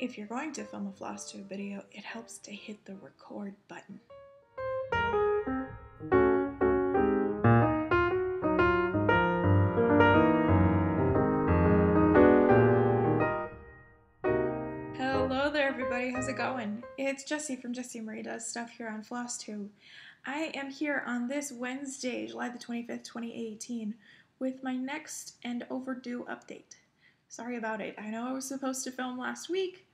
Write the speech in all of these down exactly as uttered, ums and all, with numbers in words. If you're going to film a Flosstube video, it helps to hit the record button. Hello there everybody, how's it going? It's Jessie from Jessie Marie Does Stuff here on Flosstube. I am here on this Wednesday, July the twenty-fifth, twenty eighteen, with my next and overdue update. Sorry about it. I know I was supposed to film last week,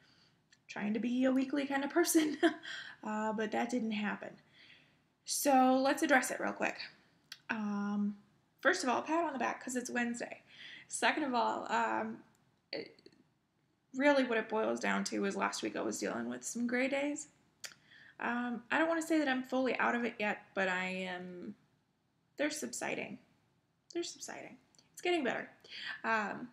trying to be a weekly kind of person, uh, but that didn't happen. So let's address it real quick. Um, first of all, pat on the back because it's Wednesday. Second of all, um, it, really what it boils down to is last week I was dealing with some gray days. Um, I don't want to say that I'm fully out of it yet, but I am, they're subsiding. They're subsiding. It's getting better. Um,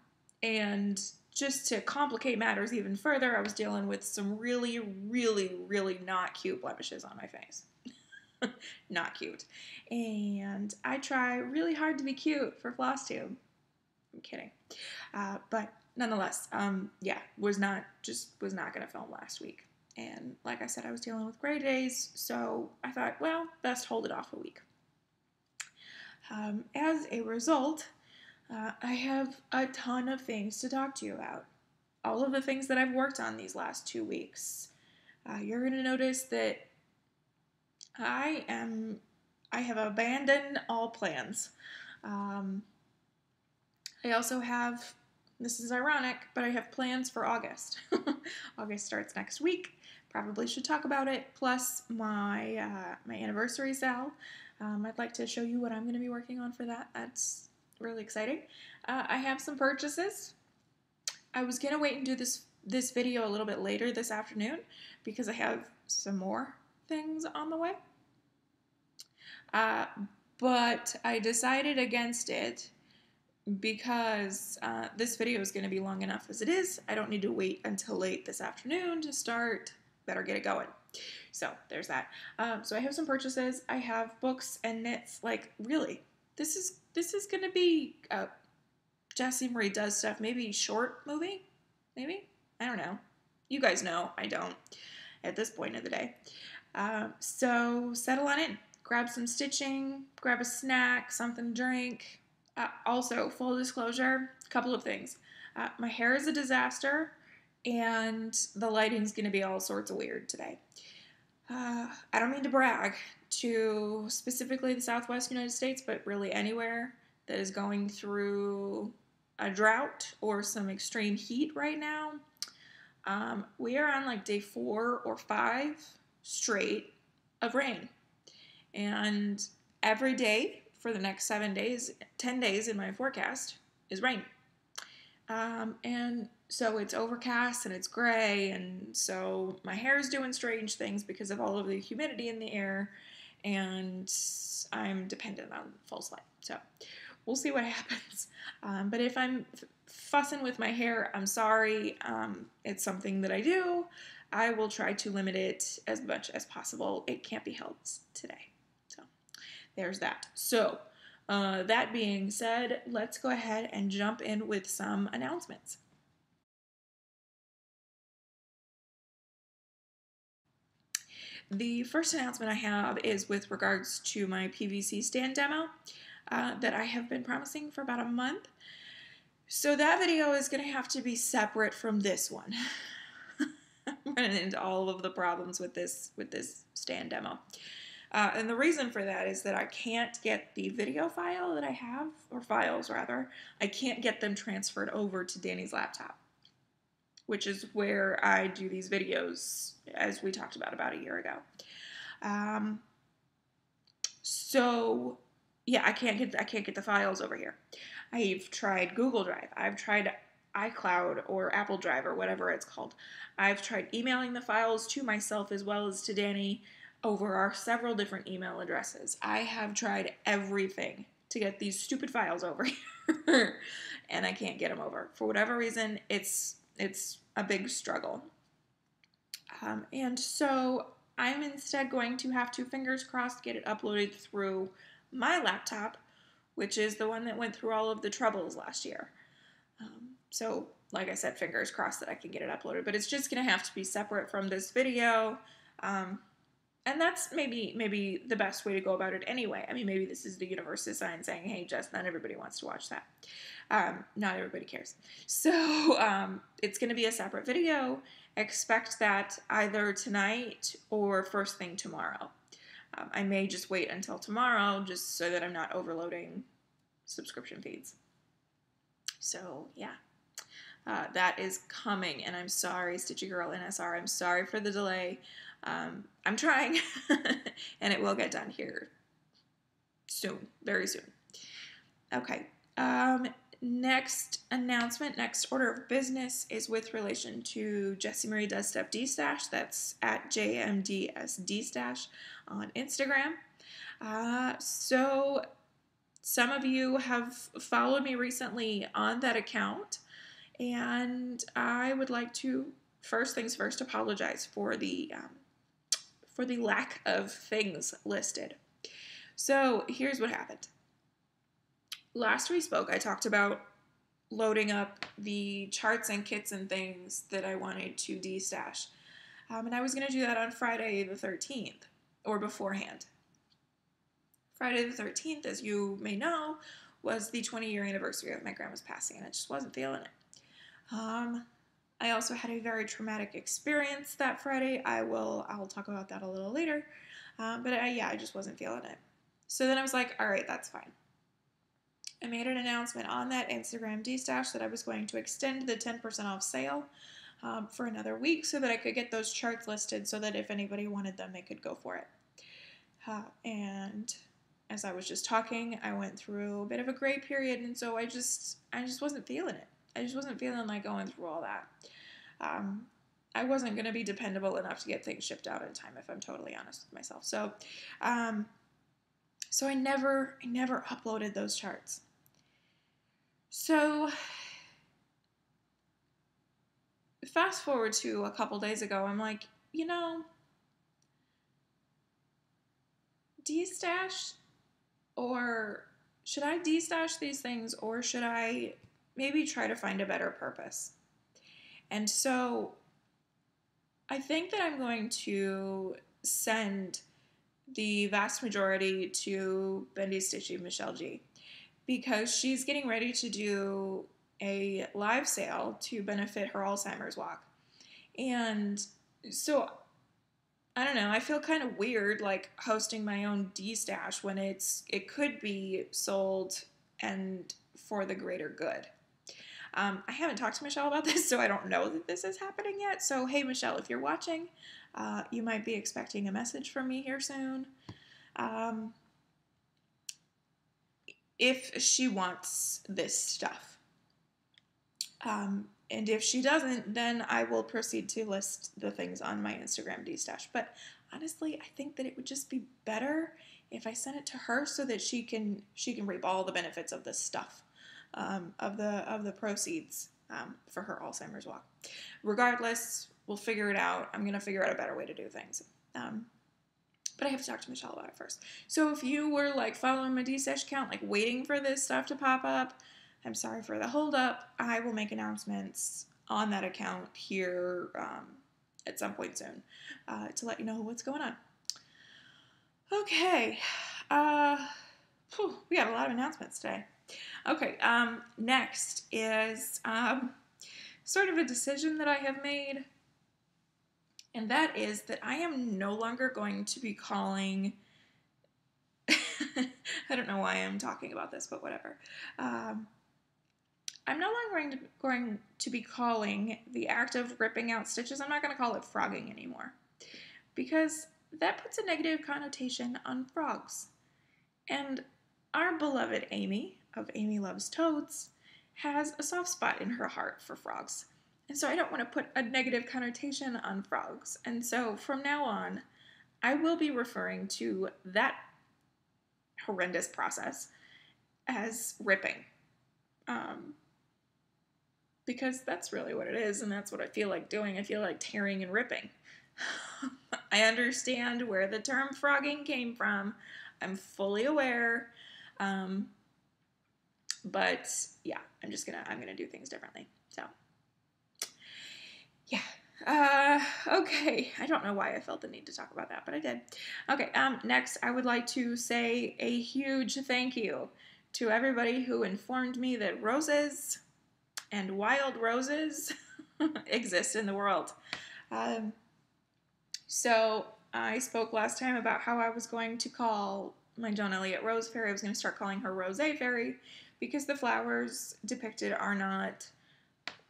and just to complicate matters even further, I was dealing with some really, really, really not cute blemishes on my face. Not cute. And I try really hard to be cute for Flosstube. I'm kidding. Uh, but nonetheless, um, yeah, was not, just was not going to film last week. And like I said, I was dealing with gray days, so I thought, well, best hold it off a week. Um, as a result, uh, I have a ton of things to talk to you about. All of the things that I've worked on these last two weeks. Uh, you're going to notice that I am, I have abandoned all plans. Um, I also have, this is ironic, but I have plans for August. August starts next week. Probably should talk about it, plus my uh, my anniversary sale. Um, I'd like to show you what I'm going to be working on for that. That's really exciting. Uh, I have some purchases. I was going to wait and do this, this video a little bit later this afternoon because I have some more things on the way. Uh, but I decided against it because uh, this video is going to be long enough as it is. I don't need to wait until late this afternoon to start. Better get it going. So there's that. Um, so I have some purchases. I have books and knits. Like really, this is this is gonna be uh, Jessie Marie Does Stuff. Maybe short movie. Maybe, I don't know. You guys know I don't at this point of the day. Um, so settle on in. Grab some stitching. Grab a snack. Something to drink. Uh, also, full disclosure, a couple of things. Uh, my hair is a disaster. And the lighting's going to be all sorts of weird today. Uh, I don't mean to brag to specifically the Southwest United States, but really anywhere that is going through a drought or some extreme heat right now. Um, we are on like day four or five straight of rain. And every day for the next seven days, ten days in my forecast is rain. Um, and so it's overcast and it's gray, and so my hair is doing strange things because of all of the humidity in the air, and I'm dependent on false light. So we'll see what happens. Um, but if I'm fussing with my hair, I'm sorry. Um, it's something that I do. I will try to limit it as much as possible. It can't be helped today. So there's that. So uh, that being said, let's go ahead and jump in with some announcements. The first announcement I have is with regards to my P V C stand demo uh, that I have been promising for about a month. So that video is going to have to be separate from this one. I'm running into all of the problems with this with this stand demo. Uh, and the reason for that is that I can't get the video file that I have, or files rather, I can't get them transferred over to Danny's laptop, which is where I do these videos, as we talked about about a year ago. Um, so yeah, I can't get I can't get the files over here. I've tried Google Drive. I've tried iCloud or Apple Drive or whatever it's called. I've tried emailing the files to myself as well as to Danny over our several different email addresses. I have tried everything to get these stupid files over here, and I can't get them over for whatever reason. It's It's a big struggle. Um, and so I'm instead going to have to, fingers crossed, get it uploaded through my laptop, which is the one that went through all of the troubles last year. Um, so like I said, fingers crossed that I can get it uploaded, but it's just going to have to be separate from this video. Um, and that's maybe maybe the best way to go about it anyway. I mean, maybe this is the universe design saying, hey, Jess, not everybody wants to watch that. Um, not everybody cares. So um, it's going to be a separate video. Expect that either tonight or first thing tomorrow. Um, I may just wait until tomorrow just so that I'm not overloading subscription feeds. So, yeah, uh, that is coming, and I'm sorry, Stitchy Girl N S R, I'm sorry for the delay. Um, I'm trying, and it will get done here soon, very soon. Okay, um, next announcement, next order of business is with relation to Jessie Marie Does Stuff D-Stash. That's at J M D S D Stash on Instagram. Uh, so... Some of you have followed me recently on that account, and I would like to, first things first, apologize for the, um, for the lack of things listed. So here's what happened. Last we spoke, I talked about loading up the charts and kits and things that I wanted to de-stash, um, and I was going to do that on Friday the thirteenth, or beforehand. Friday the thirteenth, as you may know, was the twenty-year anniversary of my grandma's passing, and I just wasn't feeling it. Um, I also had a very traumatic experience that Friday. I will, I'll talk about that a little later. Um, but I, yeah, I just wasn't feeling it. So then I was like, all right, that's fine. I made an announcement on that Instagram D-Stash that I was going to extend the ten percent off sale um, for another week so that I could get those charts listed so that if anybody wanted them, they could go for it. Uh, and... As I was just talking, I went through a bit of a gray period, and so I just, I just wasn't feeling it. I just wasn't feeling like going through all that. Um, I wasn't going to be dependable enough to get things shipped out in time, if I'm totally honest with myself. So, um, so I never, I never uploaded those charts. So, fast forward to a couple days ago, I'm like, you know, de-stash. Or should I de-stash these things, or should I maybe try to find a better purpose? And so I think that I'm going to send the vast majority to Bendy Stitchy Michelle G, because she's getting ready to do a live sale to benefit her Alzheimer's walk. And so I don't know, I feel kind of weird like hosting my own de-stash when it's it could be sold and for the greater good. Um, I haven't talked to Michelle about this, so I don't know that this is happening yet. So hey Michelle, if you're watching, uh, you might be expecting a message from me here soon. Um, if she wants this stuff. Um, And if she doesn't, then I will proceed to list the things on my Instagram D-Stash. But honestly, I think that it would just be better if I sent it to her so that she can she can reap all the benefits of this stuff, um, of the of the proceeds um, for her Alzheimer's walk. Regardless, we'll figure it out. I'm gonna figure out a better way to do things. Um, But I have to talk to Michelle about it first. So if you were like following my D-Stash account, like waiting for this stuff to pop up, I'm sorry for the holdup. I will make announcements on that account here um, at some point soon uh, to let you know what's going on. Okay, uh, whew, we got a lot of announcements today. Okay, um, next is um, sort of a decision that I have made, and that is that I am no longer going to be calling... I don't know why I'm talking about this, but whatever. Um, I'm no longer going to, going to be calling the act of ripping out stitches, I'm not going to call it frogging anymore, because that puts a negative connotation on frogs. And our beloved Amy of Amy Loves Toads has a soft spot in her heart for frogs. And so I don't want to put a negative connotation on frogs. And so from now on, I will be referring to that horrendous process as ripping. Um, because that's really what it is, and that's what I feel like doing. I feel like tearing and ripping. I understand where the term frogging came from. I'm fully aware. Um, But yeah, I'm just gonna, I'm gonna do things differently. So yeah. Uh, okay, I don't know why I felt the need to talk about that, but I did. Okay, um, next I would like to say a huge thank you to everybody who informed me that roses and wild roses exist in the world. Um, so I spoke last time about how I was going to call my Joan Elliott Rose Fairy. I was going to start calling her Rose Fairy because the flowers depicted are not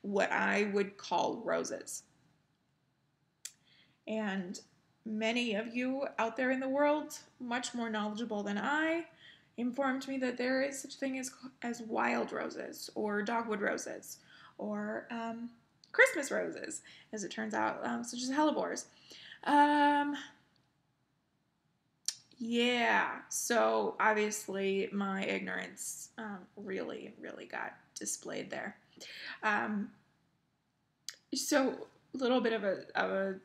what I would call roses. And many of you out there in the world, much more knowledgeable than I, informed me that there is such a thing as, as wild roses or dogwood roses or um, Christmas roses, as it turns out, um, such as hellebores. Um, yeah, so obviously my ignorance um, really, really got displayed there. Um, so a little bit of a, of a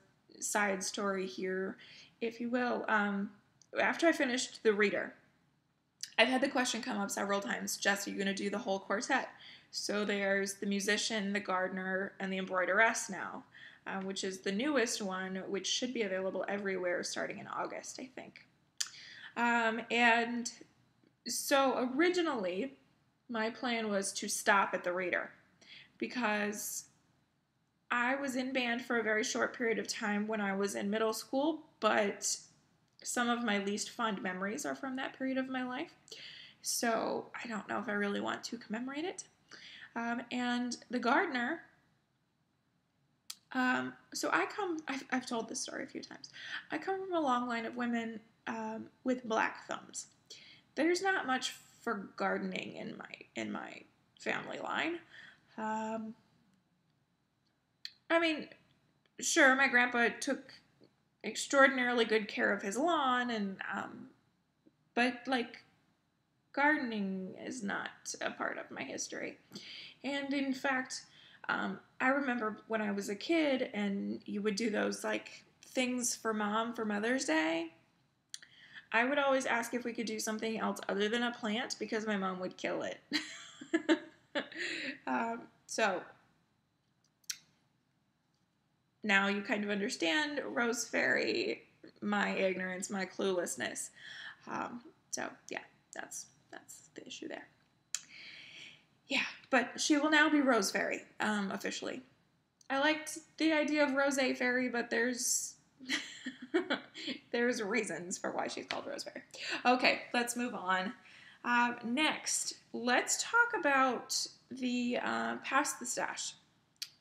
side story here, if you will. Um, after I finished The Reader, I've had the question come up several times, Jess, are you going to do the whole quartet? So there's the musician, the gardener, and the embroideress now, uh, which is the newest one, which should be available everywhere starting in August, I think. Um, and so originally, my plan was to stop at The Reader because I was in band for a very short period of time when I was in middle school, but some of my least fond memories are from that period of my life, so I don't know if I really want to commemorate it. Um, and The Gardener, um, so I come, I've, I've told this story a few times, I come from a long line of women um, with black thumbs. There's not much for gardening in my, in my family line. Um, I mean, sure, my grandpa took extraordinarily good care of his lawn, and um, but, like, gardening is not a part of my history. And, in fact, um, I remember when I was a kid, and you would do those, like, things for Mom for Mother's Day, I would always ask if we could do something else other than a plant, because my mom would kill it. um, so... Now you kind of understand, Rose Fairy, my ignorance, my cluelessness. Um, so, yeah, that's that's the issue there. Yeah, but she will now be Rose Fairy, um, officially. I liked the idea of Rose Fairy, but there's, there's reasons for why she's called Rose Fairy. Okay, let's move on. Uh, next, let's talk about the uh, Past the Stash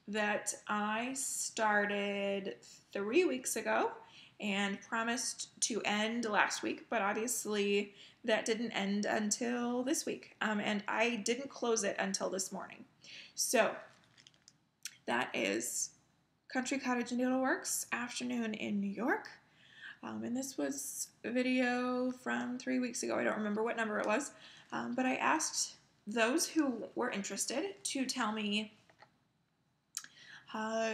that I started three weeks ago and promised to end last week, but obviously that didn't end until this week, um, and I didn't close it until this morning. So that is Country Cottage Needleworks Afternoon in New York, um, and this was a video from three weeks ago. I don't remember what number it was, um, but I asked those who were interested to tell me Uh,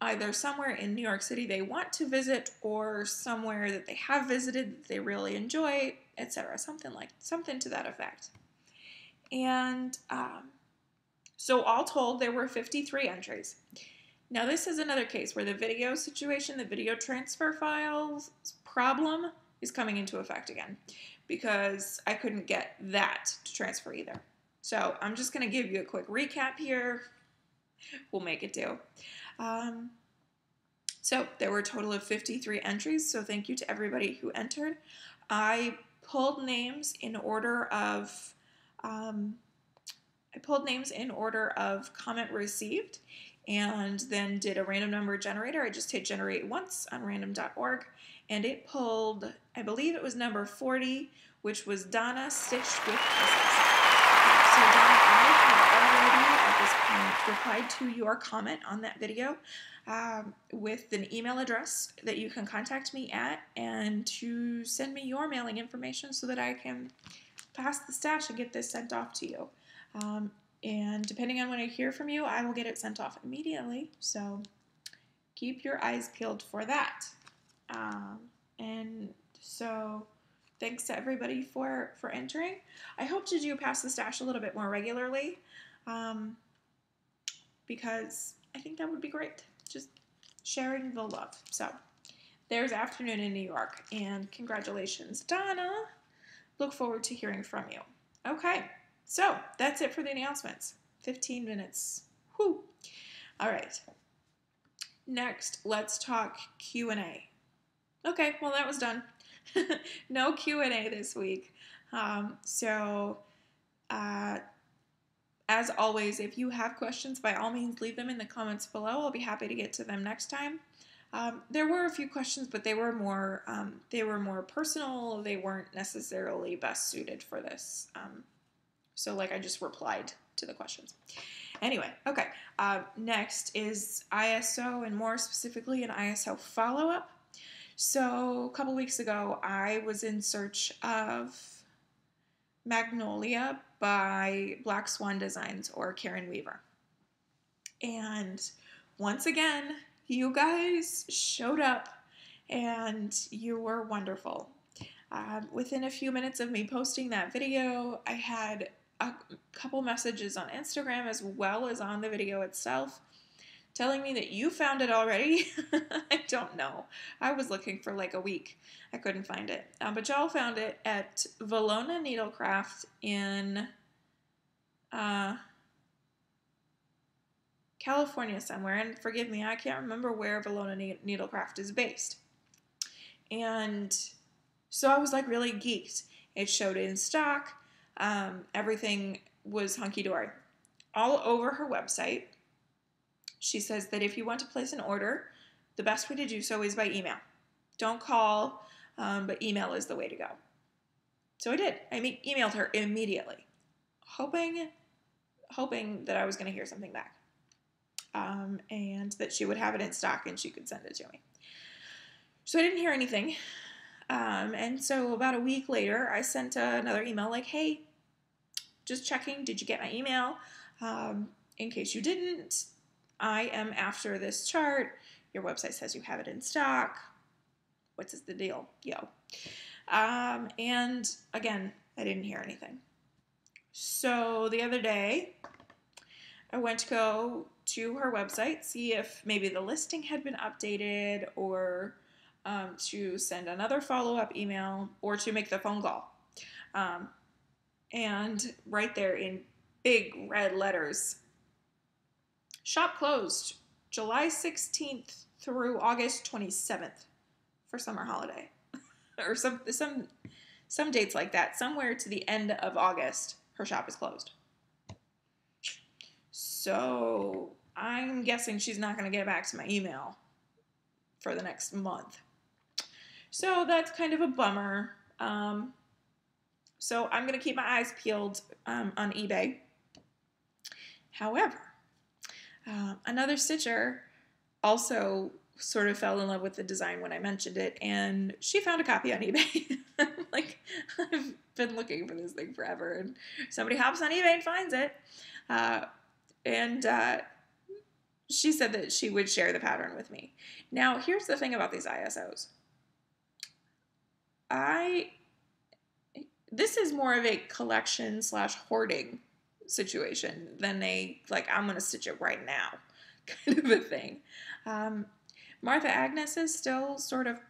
either somewhere in New York City they want to visit, or somewhere that they have visited that they really enjoy, et cetera. Something like something to that effect. And um, so all told, there were fifty-three entries. Now this is another case where the video situation, the video transfer files problem, is coming into effect again, because I couldn't get that to transfer either. So I'm just going to give you a quick recap here. We'll make it do. Um, so there were a total of fifty-three entries, so thank you to everybody who entered. I pulled names in order of, um, I pulled names in order of comment received, and then did a random number generator. I just hit generate once on random dot org, and it pulled, I believe it was number forty, which was Donna Stitched with Kisses. So Donna, I have already replied to your comment on that video um, with an email address that you can contact me at, and to send me your mailing information so that I can pass the stash and get this sent off to you. Um, and depending on when I hear from you, I will get it sent off immediately, so keep your eyes peeled for that. Um, and so thanks to everybody for, for entering. I hope to do Pass the Stash a little bit more regularly, um, because I think that would be great. Just sharing the love. So there's Afternoon in New York, and congratulations, Donna. Look forward to hearing from you. Okay, so that's it for the announcements. fifteen minutes. Whew. All right. Next, let's talk Q and A. Okay, well, that was done. No Q and A this week. Um, so, uh, as always, if you have questions, by all means, leave them in the comments below. I'll be happy to get to them next time. Um, there were a few questions, but they were more um, they were more personal. They weren't necessarily best suited for this. Um, so, like, I just replied to the questions. Anyway, okay. Uh, next is I S O, and more specifically, an I S O follow-up. So a couple weeks ago, I was in search of Magnolia by Black Swan Designs or Karen Weaver. And once again, you guys showed up and you were wonderful. Um, within a few minutes of me posting that video, I had a couple messages on Instagram as well as on the video itself, telling me that you found it already. I don't know. I was looking for like a week. I couldn't find it. Um, but y'all found it at Valona Needlecraft in uh, California somewhere. And forgive me, I can't remember where Valona Needlecraft is based. And so I was like really geeked. It showed in stock. Um, everything was hunky-dory. All over her website, she says that if you want to place an order, the best way to do so is by email. Don't call, um, but email is the way to go. So I did. I emailed her immediately, hoping, hoping that I was going to hear something back, um, and that she would have it in stock and she could send it to me. So I didn't hear anything, um, and so about a week later, I sent another email like, "Hey, just checking. Did you get my email? Um, in case you didn't, I am after this chart. Your website says you have it in stock. What's the deal, yo?" Um, and again, I didn't hear anything. So the other day, I went to go to her website, see if maybe the listing had been updated, or um, to send another follow-up email, or to make the phone call. Um, and right there in big red letters, shop closed July sixteenth through August twenty-seventh for summer holiday, or some some some dates like that. Somewhere to the end of August, her shop is closed. So I'm guessing she's not going to get back to my email for the next month. So that's kind of a bummer. Um, so I'm going to keep my eyes peeled um, on eBay. However, Um, another stitcher also sort of fell in love with the design when I mentioned it, and she found a copy on eBay. Like, I've been looking for this thing forever, and somebody hops on eBay and finds it. Uh, and uh, she said that she would share the pattern with me. Now, here's the thing about these I S Os. I, this is more of a collection slash hoarding situation than a, like, I'm going to stitch it right now kind of a thing. Um, Martha Agnes is still sort of,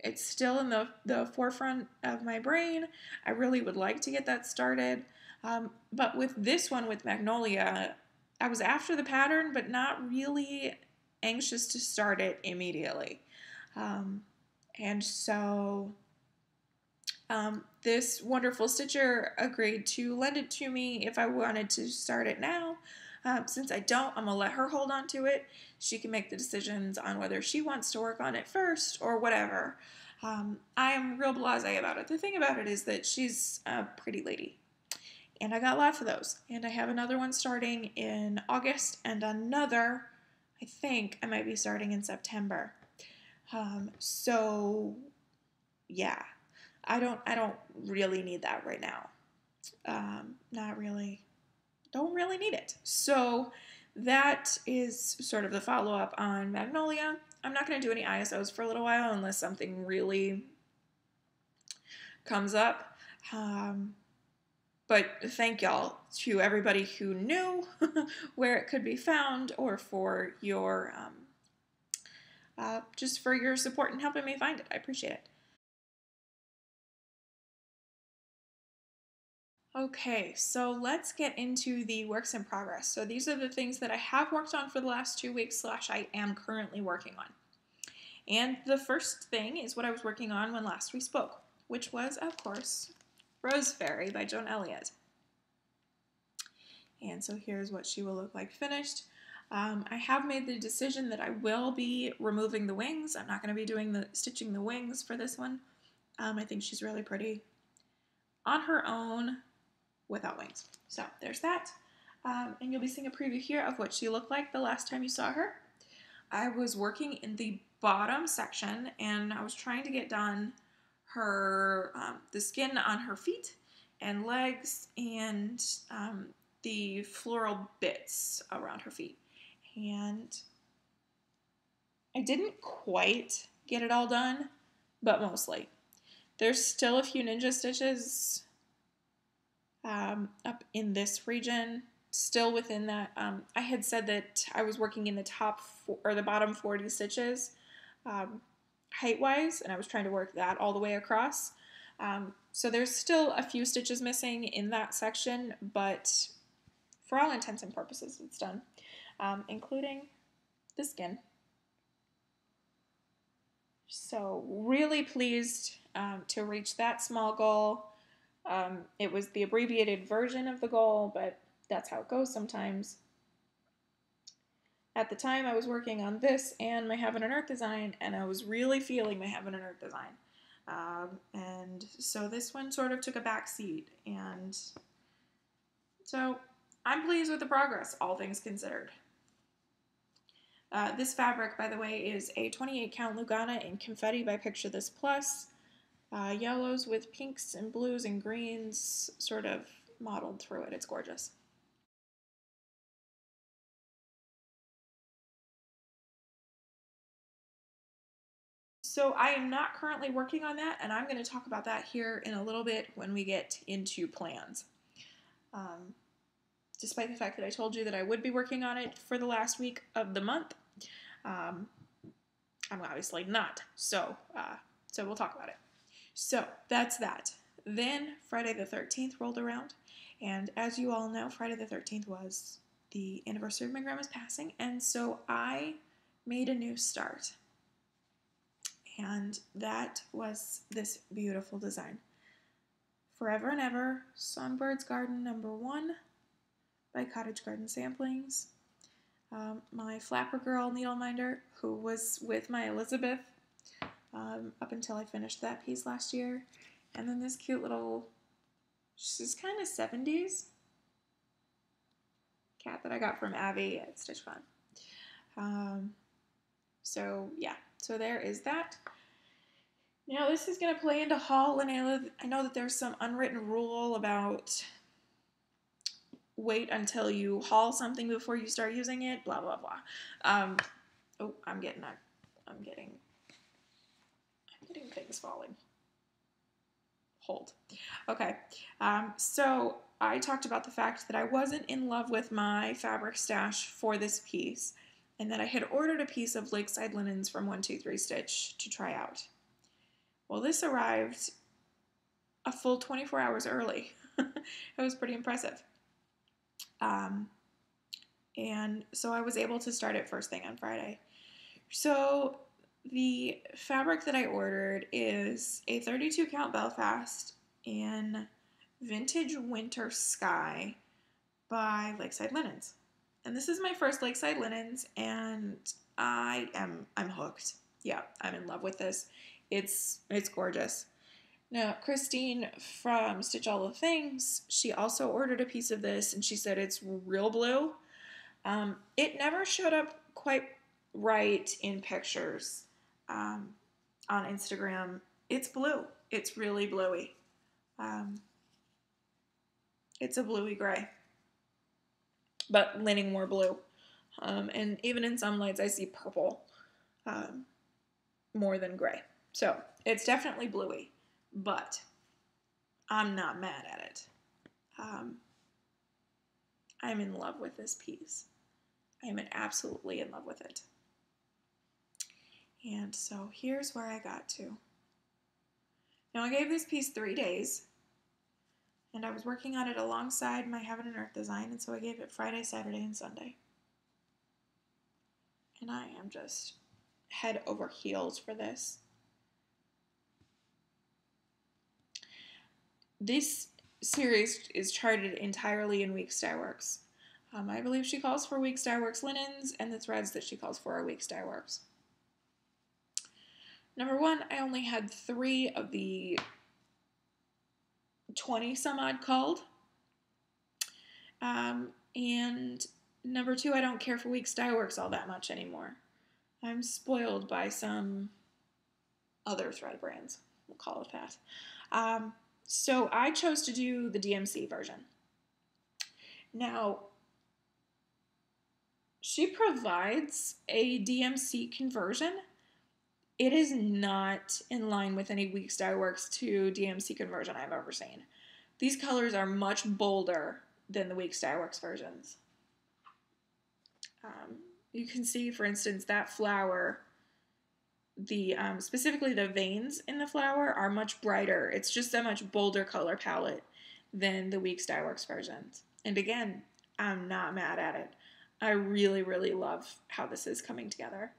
it's still in the, the forefront of my brain. I really would like to get that started. Um, but with this one, with Magnolia, I was after the pattern, but not really anxious to start it immediately. Um, and so... Um, this wonderful stitcher agreed to lend it to me if I wanted to start it now. Um, since I don't, I'm going to let her hold on to it. She can make the decisions on whether she wants to work on it first or whatever. Um, I am real blasé about it. The thing about it is that she's a pretty lady. And I got lots of those. And I have another one starting in August, and another, I think, I might be starting in September. Um, so, yeah. I don't, I don't really need that right now. Um, not really, don't really need it. So that is sort of the follow-up on Magnolia. I'm not going to do any I S Os for a little while unless something really comes up. Um, but thank y'all to everybody who knew where it could be found, or for your, um, uh, just for your support and helping me find it. I appreciate it. Okay, so let's get into the works in progress. So these are the things that I have worked on for the last two weeks slash I am currently working on. And the first thing is what I was working on when last we spoke, which was, of course, Rose Fairy by Joan Elliott. And so here's what she will look like finished. Um, I have made the decision that I will be removing the wings. I'm not going to be doing the stitching the wings for this one. Um, I think she's really pretty on her own without wings. So there's that. Um, and you'll be seeing a preview here of what she looked like the last time you saw her. I was working in the bottom section, and I was trying to get done her um, the skin on her feet and legs and um, the floral bits around her feet. And I didn't quite get it all done, but mostly. There's still a few ninja stitches um, up in this region, still within that. Um, I had said that I was working in the top four, or the bottom forty stitches um, height-wise, and I was trying to work that all the way across. Um, so there's still a few stitches missing in that section, but for all intents and purposes, it's done, um, including the skin. So really pleased um, to reach that small goal. Um, it was the abbreviated version of the goal, but that's how it goes sometimes. At the time, I was working on this and my Heaven and Earth design, and I was really feeling my Heaven and Earth design. Um, and so this one sort of took a back seat, and so I'm pleased with the progress, all things considered. Uh, this fabric, by the way, is a twenty-eight count Lugana in Confetti by Picture This Plus. Uh, yellows with pinks and blues and greens sort of modeled through it. It's gorgeous. So I am not currently working on that, and I'm going to talk about that here in a little bit when we get into plans. Um, despite the fact that I told you that I would be working on it for the last week of the month, um, I'm obviously not, so, uh, so we'll talk about it. So that's that. Then Friday the thirteenth rolled around, and as you all know, Friday the thirteenth was the anniversary of my grandma's passing, and so I made a new start. And that was this beautiful design. Forever and Ever, Songbird's Garden number one by Cottage Garden Samplings. Um, my flapper girl needleminder, who was with my Elizabeth um, up until I finished that piece last year. And then this cute little, she's kind of seventies cat that I got from Abby at Stitch Fun. Um, so yeah. So there is that. Now this is going to play into haul, and I know that there's some unwritten rule about wait until you haul something before you start using it, blah, blah, blah. Um, oh, I'm getting, I'm getting, I'm getting things falling. Hold. Okay. Um, so I talked about the fact that I wasn't in love with my fabric stash for this piece, and that I had ordered a piece of Lakeside Linens from one two three Stitch to try out. Well, this arrived a full twenty-four hours early. It was pretty impressive. Um, and so I was able to start it first thing on Friday. So the fabric that I ordered is a thirty-two count Belfast in Vintage Winter Sky by Lakeside Linens. And this is my first Lakeside Linens, and I am, I'm hooked. Yeah, I'm in love with this. It's, it's gorgeous. Now, Christine from Stitch All the Things, she also ordered a piece of this, and she said it's real blue. Um, it never showed up quite right in pictures um, on Instagram. It's blue. It's really bluey. Um, it's a bluey gray, but leaning more blue. Um, and even in some lights, I see purple um, more than gray. So it's definitely bluey, but I'm not mad at it. Um, I'm in love with this piece. I am absolutely in love with it. And so here's where I got to. Now I gave this piece three days, and I was working on it alongside my Heaven and Earth design, and so I gave it Friday, Saturday, and Sunday. And I am just head over heels for this. This series is charted entirely in Weeks Dye Works. Um, I believe she calls for Weeks Dye Works linens, and the threads that she calls for are Weeks Dye Works. Number one, I only had three of the twenty some odd called. Um, and number two, I don't care for Weeks Dye Works all that much anymore. I'm spoiled by some other thread brands, we'll call it that. Um, so I chose to do the D M C version. Now, she provides a D M C conversion. It is not in line with any Weeks Dye Works to D M C conversion I've ever seen. These colors are much bolder than the Weeks Dye Works versions. Um, you can see, for instance, that flower, the um, specifically the veins in the flower are much brighter. It's just a much bolder color palette than the Weeks Dye Works versions. And again, I'm not mad at it. I really, really love how this is coming together.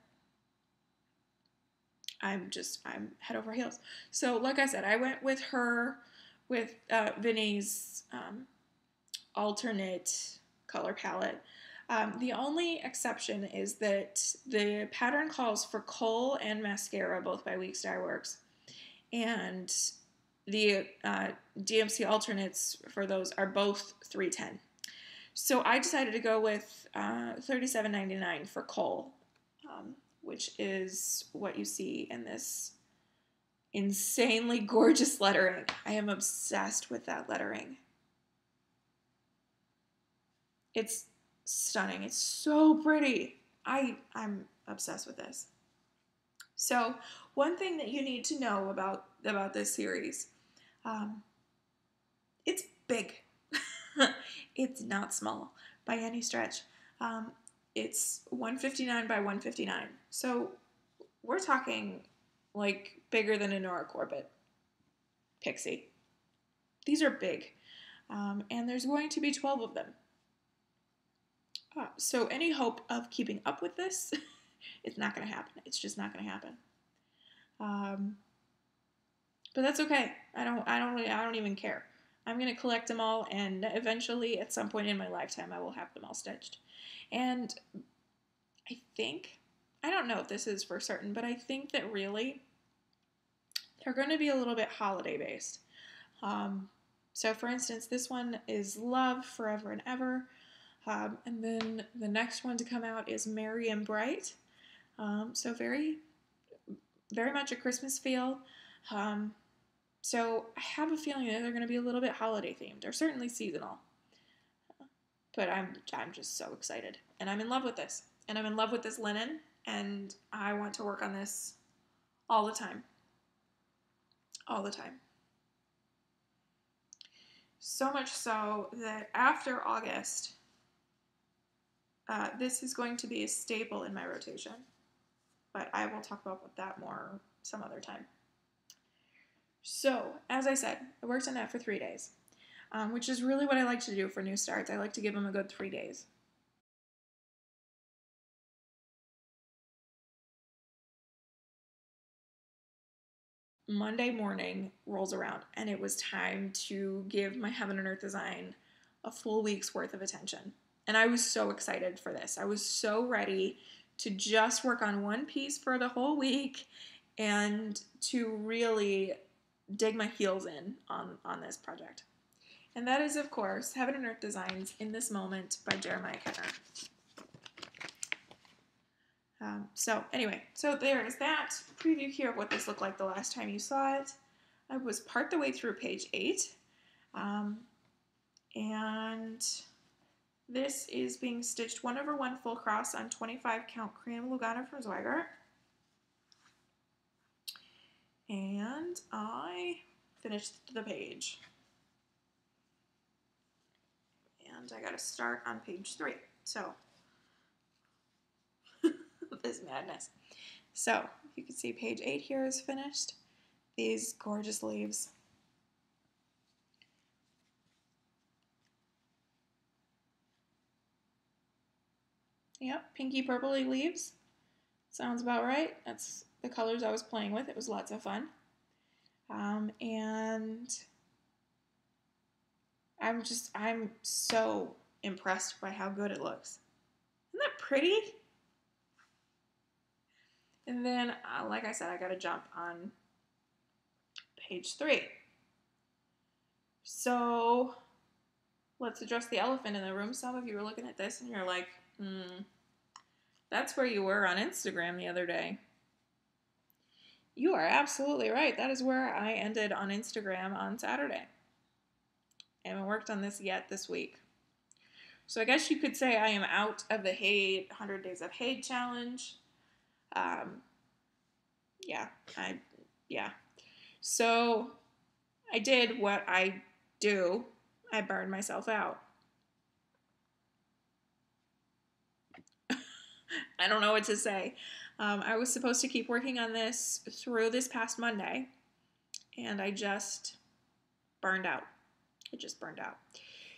I'm just, I'm head over heels. So like I said, I went with her, with uh, Vinny's um, alternate color palette. Um, the only exception is that the pattern calls for Coal and Mascara, both by Weeks Dye Works. And the uh, D M C alternates for those are both three ten. So I decided to go with uh, thirty-seven ninety-nine for Coal. Um, which is what you see in this insanely gorgeous lettering. I am obsessed with that lettering. It's stunning. It's so pretty. I, I'm obsessed with this. So one thing that you need to know about, about this series, um, it's big. It's not small by any stretch. Um, It's one fifty-nine by one fifty-nine. So we're talking like bigger than a Nora Corbett pixie. These are big. Um, and there's going to be twelve of them. Uh, so any hope of keeping up with this, it's not going to happen. It's just not going to happen. Um, but that's okay. I don't, I don't, I don't even care. I'm going to collect them all, and eventually at some point in my lifetime I will have them all stitched. And I think, I don't know if this is for certain, but I think that really they're going to be a little bit holiday based. Um, so for instance, this one is Love Forever and Ever. Um, and then the next one to come out is Merry and Bright. Um, so very, very much a Christmas feel. Um, So I have a feeling that they're going to be a little bit holiday themed, or certainly seasonal. But I'm, I'm just so excited. And I'm in love with this. And I'm in love with this linen. And I want to work on this all the time. All the time. So much so that after August, uh, this is going to be a staple in my rotation. But I will talk about that more some other time. So, as I said, I worked on that for three days, um, which is really what I like to do for new starts. I like to give them a good three days. Monday morning rolls around, and it was time to give my Heaven and Earth design a full week's worth of attention. And I was so excited for this. I was so ready to just work on one piece for the whole week and to really dig my heels in on, on this project. And that is, of course, Heaven and Earth Designs In This Moment by Jeremiah Kenner. Um, so anyway, so there is that preview here of what this looked like the last time you saw it. I was part the way through page eight. Um, and this is being stitched one over one full cross on twenty-five count cream Lugana from Zweigart. And I finished the page. and I gotta start on page three. So, this madness. So, you can see page eight here is finished. These gorgeous leaves. Yep, pinky purpley leaves. Sounds about right. That's the colors I was playing with. It was lots of fun. Um, and I'm just, I'm so impressed by how good it looks. Isn't that pretty? And then, uh, like I said, I got to jump on page three. So let's address the elephant in the room. Some of you are looking at this and you're like, hmm, that's where you were on Instagram the other day. You are absolutely right. That is where I ended on Instagram on Saturday. I haven't worked on this yet this week. So I guess you could say I am out of the Hay one hundred Days of Hay challenge. Um, yeah, I, yeah. So I did what I do. I burned myself out. I don't know what to say. Um, I was supposed to keep working on this through this past Monday, and I just burned out. It just burned out.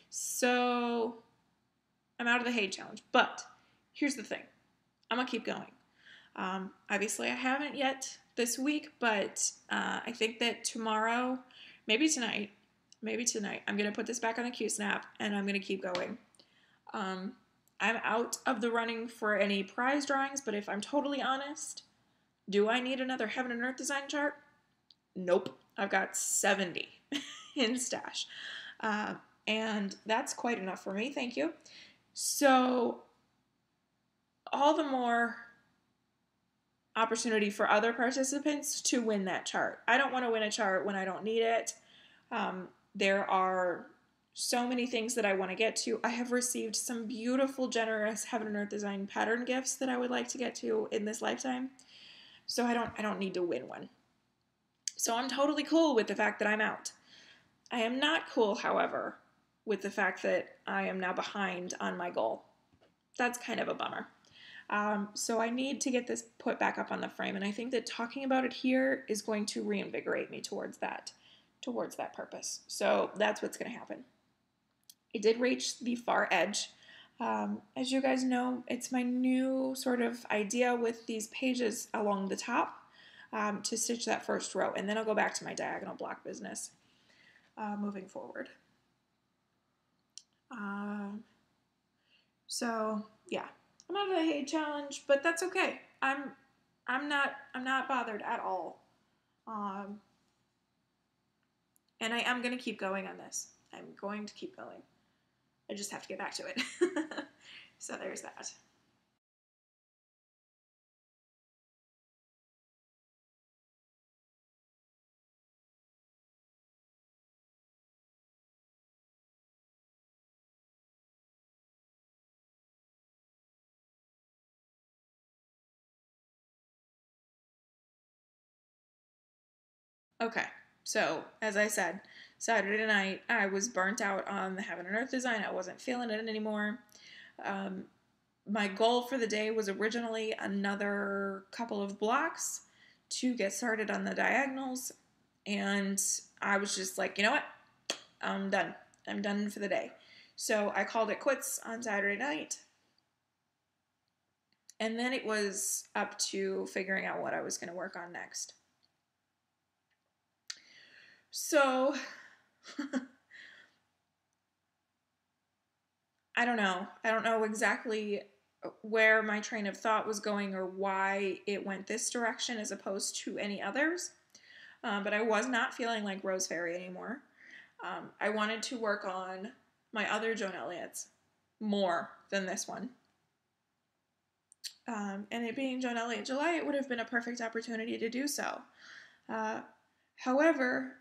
So I'm out of the Hay challenge, but here's the thing. I'm going to keep going. Um, obviously, I haven't yet this week, but uh, I think that tomorrow, maybe tonight, maybe tonight, I'm going to put this back on a Q-snap, and I'm going to keep going. Um, I'm out of the running for any prize drawings, but if I'm totally honest, do I need another Heaven and Earth design chart? Nope. I've got seventy in stash. Uh, and that's quite enough for me, thank you. So, all the more opportunity for other participants to win that chart. I don't want to win a chart when I don't need it. Um, there are so many things that I want to get to. I have received some beautiful, generous Heaven and Earth Design pattern gifts that I would like to get to in this lifetime. So I don't, I don't need to win one. So I'm totally cool with the fact that I'm out. I am not cool, however, with the fact that I am now behind on my goal. That's kind of a bummer. Um, so I need to get this put back up on the frame, and I think that talking about it here is going to reinvigorate me towards that, towards that purpose. So that's what's going to happen. It did reach the far edge. Um, as you guys know, it's my new sort of idea with these pages along the top um, to stitch that first row, and then I'll go back to my diagonal block business uh, moving forward. Uh, so yeah, I'm out of the Hay challenge, but that's okay. I'm, I'm not, I'm not bothered at all. Um, and I am going to keep going on this. I'm going to keep going. I just have to get back to it. So there's that. Okay, so as I said, Saturday night, I was burnt out on the Heaven and Earth design. I wasn't feeling it anymore. Um, my goal for the day was originally another couple of blocks to get started on the diagonals. And I was just like, you know what? I'm done. I'm done for the day. So I called it quits on Saturday night. And then it was up to figuring out what I was going to work on next. So... I don't know. I don't know exactly where my train of thought was going or why it went this direction as opposed to any others, um, but I was not feeling like Rose Fairy anymore. Um, I wanted to work on my other Joan Elliott's more than this one. Um, and it being Joan Elliott July, it would have been a perfect opportunity to do so. Uh, however...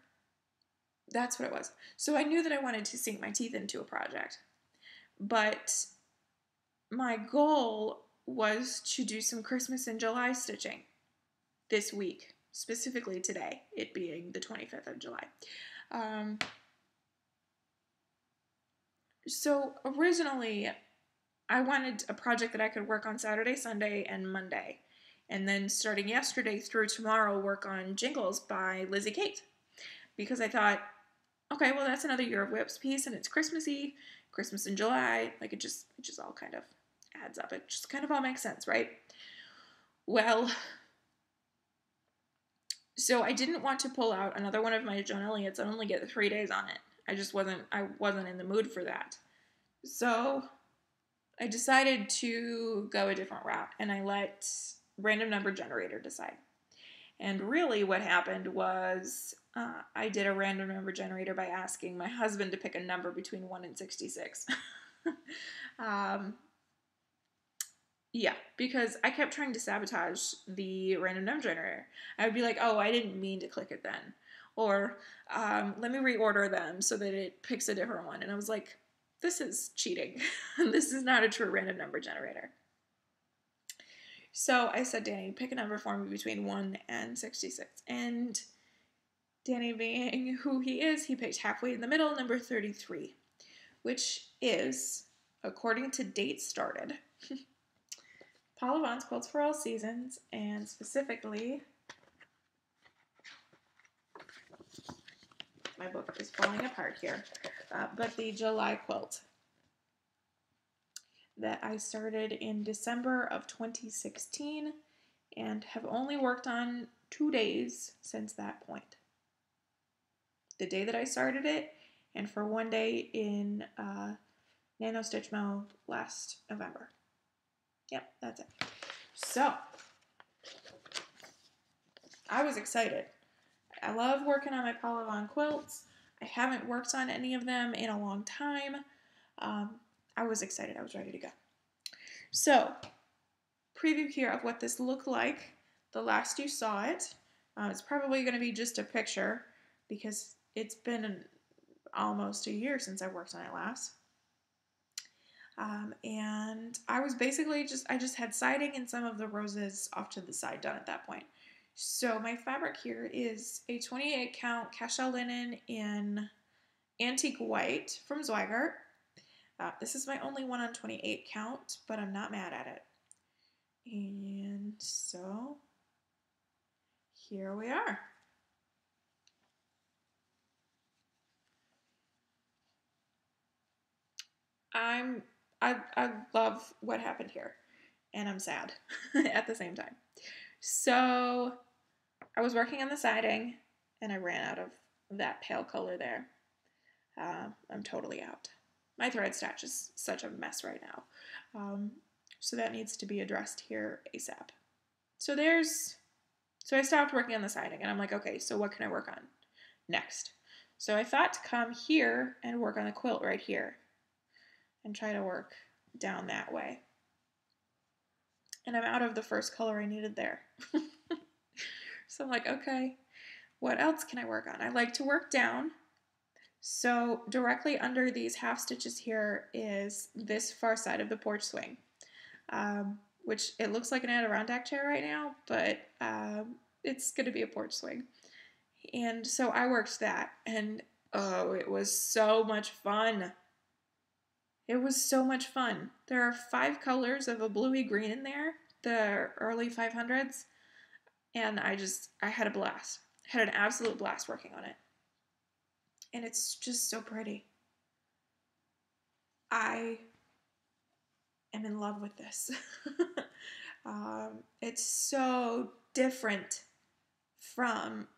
That's what it was. So I knew that I wanted to sink my teeth into a project, but my goal was to do some Christmas in July stitching this week, specifically today, it being the twenty-fifth of July. Um, So originally, I wanted a project that I could work on Saturday, Sunday, and Monday. And then starting yesterday through tomorrow, work on Jingles by Lizzie Kate. Because I thought, okay, well, that's another Year of Whips piece, and it's Christmassy, Christmas in July. Like, it just, it just all kind of adds up. It just kind of all makes sense, right? Well, so I didn't want to pull out another one of my Joan Elliott's and only get three days on it. I just wasn't, I wasn't in the mood for that. So I decided to go a different route, and I let Random Number Generator decide. And really what happened was uh, I did a Random Number Generator by asking my husband to pick a number between one and sixty-six. um, yeah, because I kept trying to sabotage the Random Number Generator. I would be like, oh, I didn't mean to click it then. Or um, let me reorder them so that it picks a different one. And I was like, this is cheating. This is not a true random number generator. So I said, Danny, pick a number for me between one and sixty-six. And Danny, being who he is, he picked halfway in the middle, number thirty-three, which is, according to date started, Paula Vaughn's Quilts for All Seasons, and specifically... My book is falling apart here, uh, but the July quilt that I started in December of twenty sixteen and have only worked on two days since that point. The day that I started it and for one day in uh, Nano Stitch Mo last November. Yep, that's it. So, I was excited. I love working on my Paula Vaughn quilts. I haven't worked on any of them in a long time. Um, I was excited. I was ready to go. So, preview here of what this looked like the last you saw it. Uh, it's probably going to be just a picture because it's been an, almost a year since I worked on it last. Um, and I was basically just, I just had siding and some of the roses off to the side done at that point. So my fabric here is a twenty-eight count Cashel linen in antique white from Zweigart. Uh, this is my only one on twenty-eight count, but I'm not mad at it. And so here we are. I'm I I love what happened here, and I'm sad at the same time. So I was working on the siding, and I ran out of that pale color there. Uh, I'm totally out. My thread stash is such a mess right now. Um, so that needs to be addressed here ASAP. So there's, so I stopped working on the siding, and I'm like, okay, so what can I work on next? So I thought to come here and work on the quilt right here and try to work down that way. And I'm out of the first color I needed there. So I'm like, okay, what else can I work on? I like to work down. So directly under these half stitches here is this far side of the porch swing, um, which it looks like an Adirondack chair right now, but um, it's going to be a porch swing. And so I worked that, and oh, it was so much fun. It was so much fun. There are five colors of a bluey green in there, the early five hundreds, and I just, I had a blast. I had an absolute blast working on it. And it's just so pretty. I am in love with this. um, it's so different from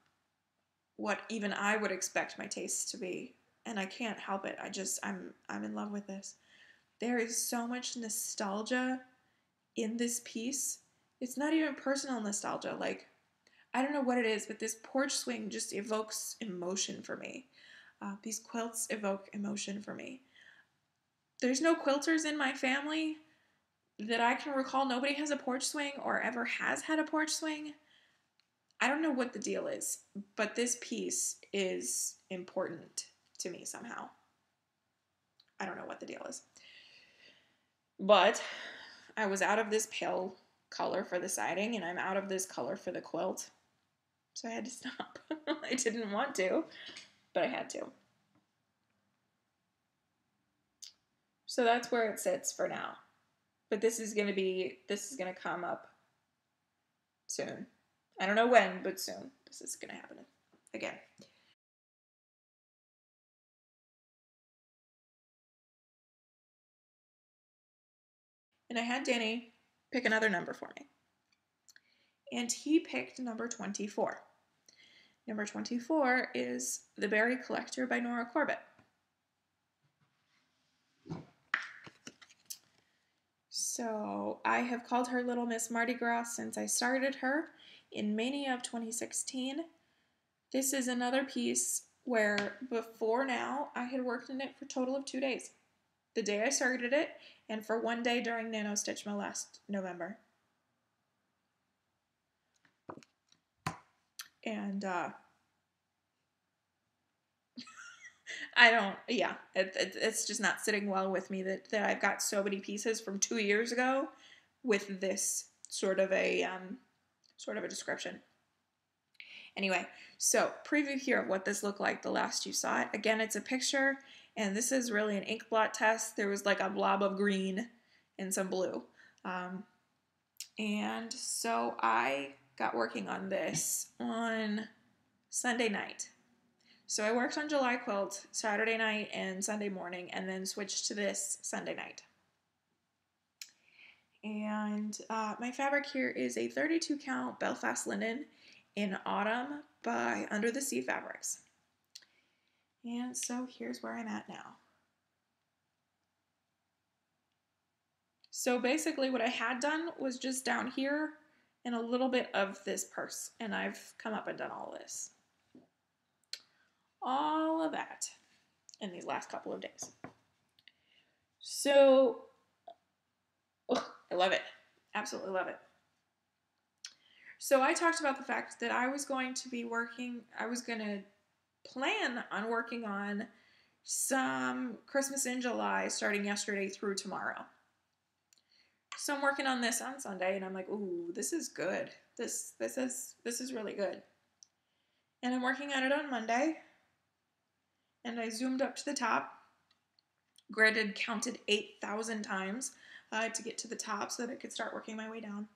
what even I would expect my taste to be. And I can't help it. I just, I'm, I'm in love with this. There is so much nostalgia in this piece. It's not even personal nostalgia. Like, I don't know what it is, but this porch swing just evokes emotion for me. Uh, these quilts evoke emotion for me. There's no quilters in my family that I can recall. Nobody has a porch swing or ever has had a porch swing. I don't know what the deal is, but this piece is important to me somehow. I don't know what the deal is. But I was out of this pale color for the siding, and I'm out of this color for the quilt. So I had to stop. I didn't want to, but I had to. So that's where it sits for now. But this is going to be, this is going to come up soon. I don't know when, but soon. This is going to happen again. And I had Danny pick another number for me. And he picked number twenty-four. Number twenty-four is The Berry Collector by Nora Corbett. So I have called her Little Miss Mardi Gras since I started her in Mania of twenty sixteen. This is another piece where before now I had worked in it for a total of two days. The day I started it, and for one day during Nano Stitchma last November. And, uh, I don't, yeah, it, it, it's just not sitting well with me that, that I've got so many pieces from two years ago with this sort of a, um, sort of a description. Anyway, so preview here of what this looked like the last you saw it. Again, it's a picture, and this is really an ink blot test. There was like a blob of green and some blue. Um, and so I got working on this on Sunday night. So I worked on July Quilt Saturday night and Sunday morning, and then switched to this Sunday night. And uh, my fabric here is a thirty-two count Belfast linen in Autumn by Under the Sea Fabrics. And so here's where I'm at now. So basically what I had done was just down here and a little bit of this purse, and I've come up and done all this. All of that in these last couple of days. So, oh, I love it. Absolutely love it. So I talked about the fact that I was going to be working, I was going to plan on working on some Christmas in July starting yesterday through tomorrow. So I'm working on this on Sunday, and I'm like, ooh, this is good. This this is this is really good. And I'm working on it on Monday. And I zoomed up to the top, gridded, counted eight thousand times uh, to get to the top so that I could start working my way down.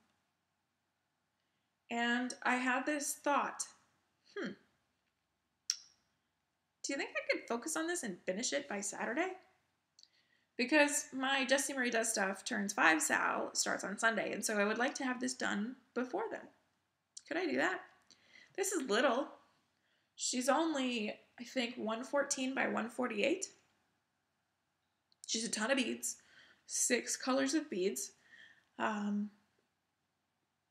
And I had this thought, hmm, do you think I could focus on this and finish it by Saturday? Because my Jessie Marie Does Stuff turns five Sal starts on Sunday, and so I would like to have this done before then. Could I do that? This is little. She's only, I think, one fourteen by one forty-eight. She's a ton of beads, six colors of beads. Um,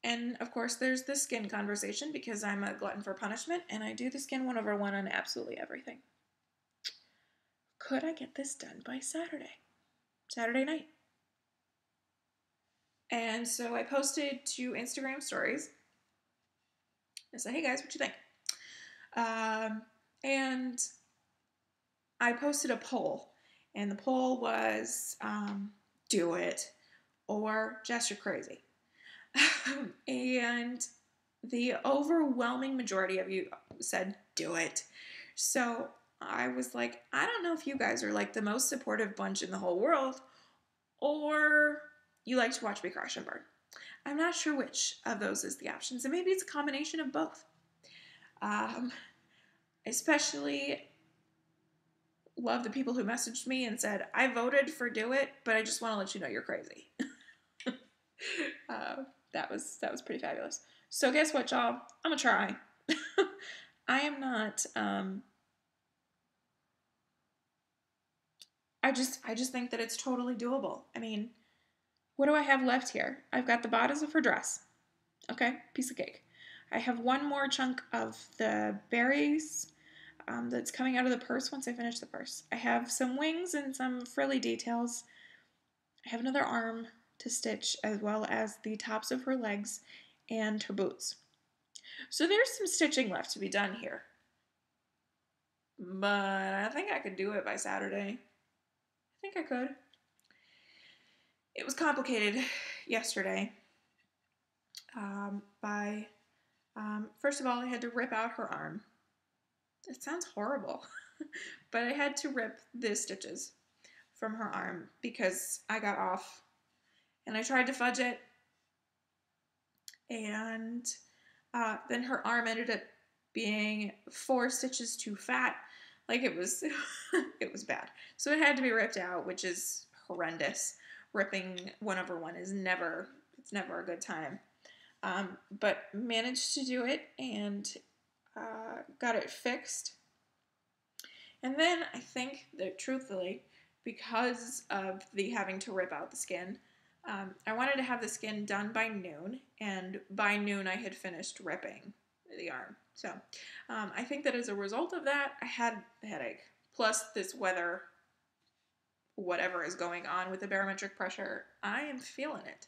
and of course there's the skin conversation because I'm a glutton for punishment and I do the skin one over one on absolutely everything. Could I get this done by Saturday? Saturday night. And so I posted to Instagram stories. I said, hey guys, what you think? Um, and I posted a poll, and the poll was, um, do it, or Jess, you're crazy. And the overwhelming majority of you said, do it. So I was like, I don't know if you guys are like the most supportive bunch in the whole world, or you like to watch me crash and burn. I'm not sure which of those is the options, and maybe it's a combination of both. Um, especially love the people who messaged me and said, I voted for do it, but I just want to let you know you're crazy. uh, that was that was pretty fabulous. So guess what, y'all? I'm going to try. I am not... Um, I just I just think that it's totally doable. I mean... What do I have left here? I've got the bodice of her dress. Okay, piece of cake. I have one more chunk of the berries um, that's coming out of the purse once I finish the purse. I have some wings and some frilly details. I have another arm to stitch as well as the tops of her legs and her boots. So there's some stitching left to be done here. But I think I could do it by Saturday. I think I could. It was complicated yesterday um, by, um, first of all, I had to rip out her arm. It sounds horrible, but I had to rip the stitches from her arm because I got off and I tried to fudge it. And uh, then her arm ended up being four stitches too fat. Like it was, it was bad. So it had to be ripped out, which is horrendous. Ripping one over one is never, it's never a good time. Um, but managed to do it and uh, got it fixed. And then I think that truthfully, because of the having to rip out the skin, um, I wanted to have the skin done by noon, and by noon I had finished ripping the arm. So um, I think that as a result of that, I had a headache. Plus this weather, whatever is going on with the barometric pressure, I am feeling it.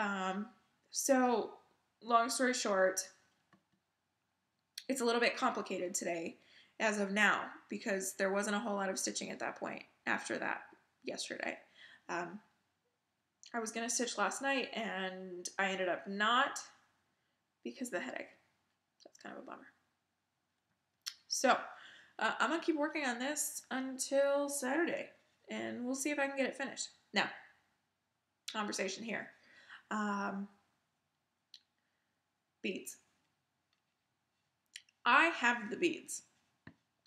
Um, so long story short, it's a little bit complicated today as of now because there wasn't a whole lot of stitching at that point after that yesterday. Um, I was going to stitch last night and I ended up not because of the headache. That's kind of a bummer. So uh, I'm going to keep working on this until Saturday and we'll see if I can get it finished. Now, conversation here. Um, beads. I have the beads.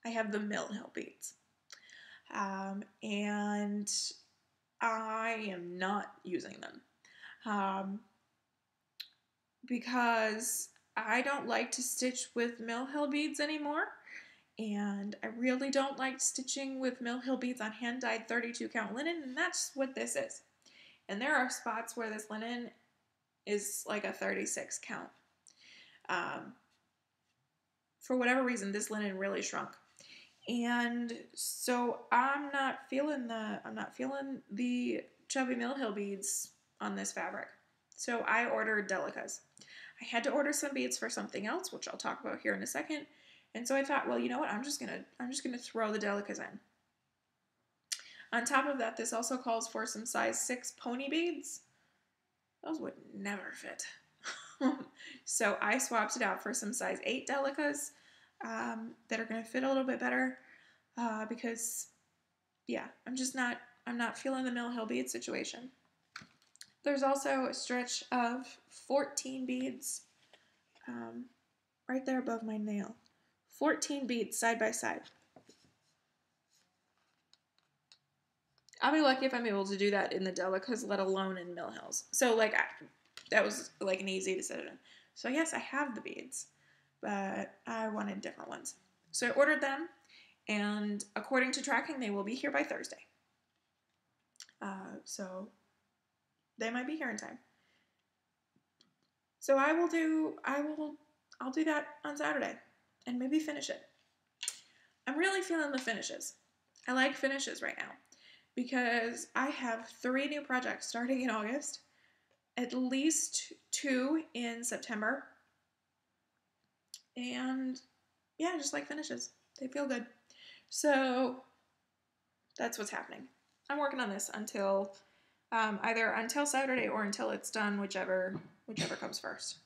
I have the Mill Hill beads. Um, and I am not using them. Um, because I don't like to stitch with Mill Hill beads anymore. And I really don't like stitching with Mill Hill beads on hand-dyed thirty-two count linen. And that's what this is. And there are spots where this linen is like a thirty-six count. Um, for whatever reason, this linen really shrunk. And so I'm not feeling the, I'm not feeling the chubby Mill Hill beads on this fabric. So I ordered Delicas. I had to order some beads for something else, which I'll talk about here in a second. And so I thought, well, you know what? I'm just gonna, I'm just gonna throw the Delicas in. On top of that, this also calls for some size six pony beads. Those would never fit. So I swapped it out for some size eight Delicas um, that are going to fit a little bit better uh, because, yeah, I'm just not, I'm not feeling the Mill Hill bead situation. There's also a stretch of fourteen beads um, right there above my nail. fourteen beads side by side. I'll be lucky if I'm able to do that in the Delicas, let alone in Mill Hills. So, like, I, that was, like, an easy decision. So, yes, I have the beads, but I wanted different ones. So I ordered them, and according to tracking, they will be here by Thursday. Uh, so they might be here in time. So I will do, I will, I'll do that on Saturday and maybe finish it. I'm really feeling the finishes. I like finishes right now. Because I have three new projects starting in August, at least two in September, and yeah, just like finishes. They feel good. So that's what's happening. I'm working on this until um, either until Saturday or until it's done, whichever whichever comes first.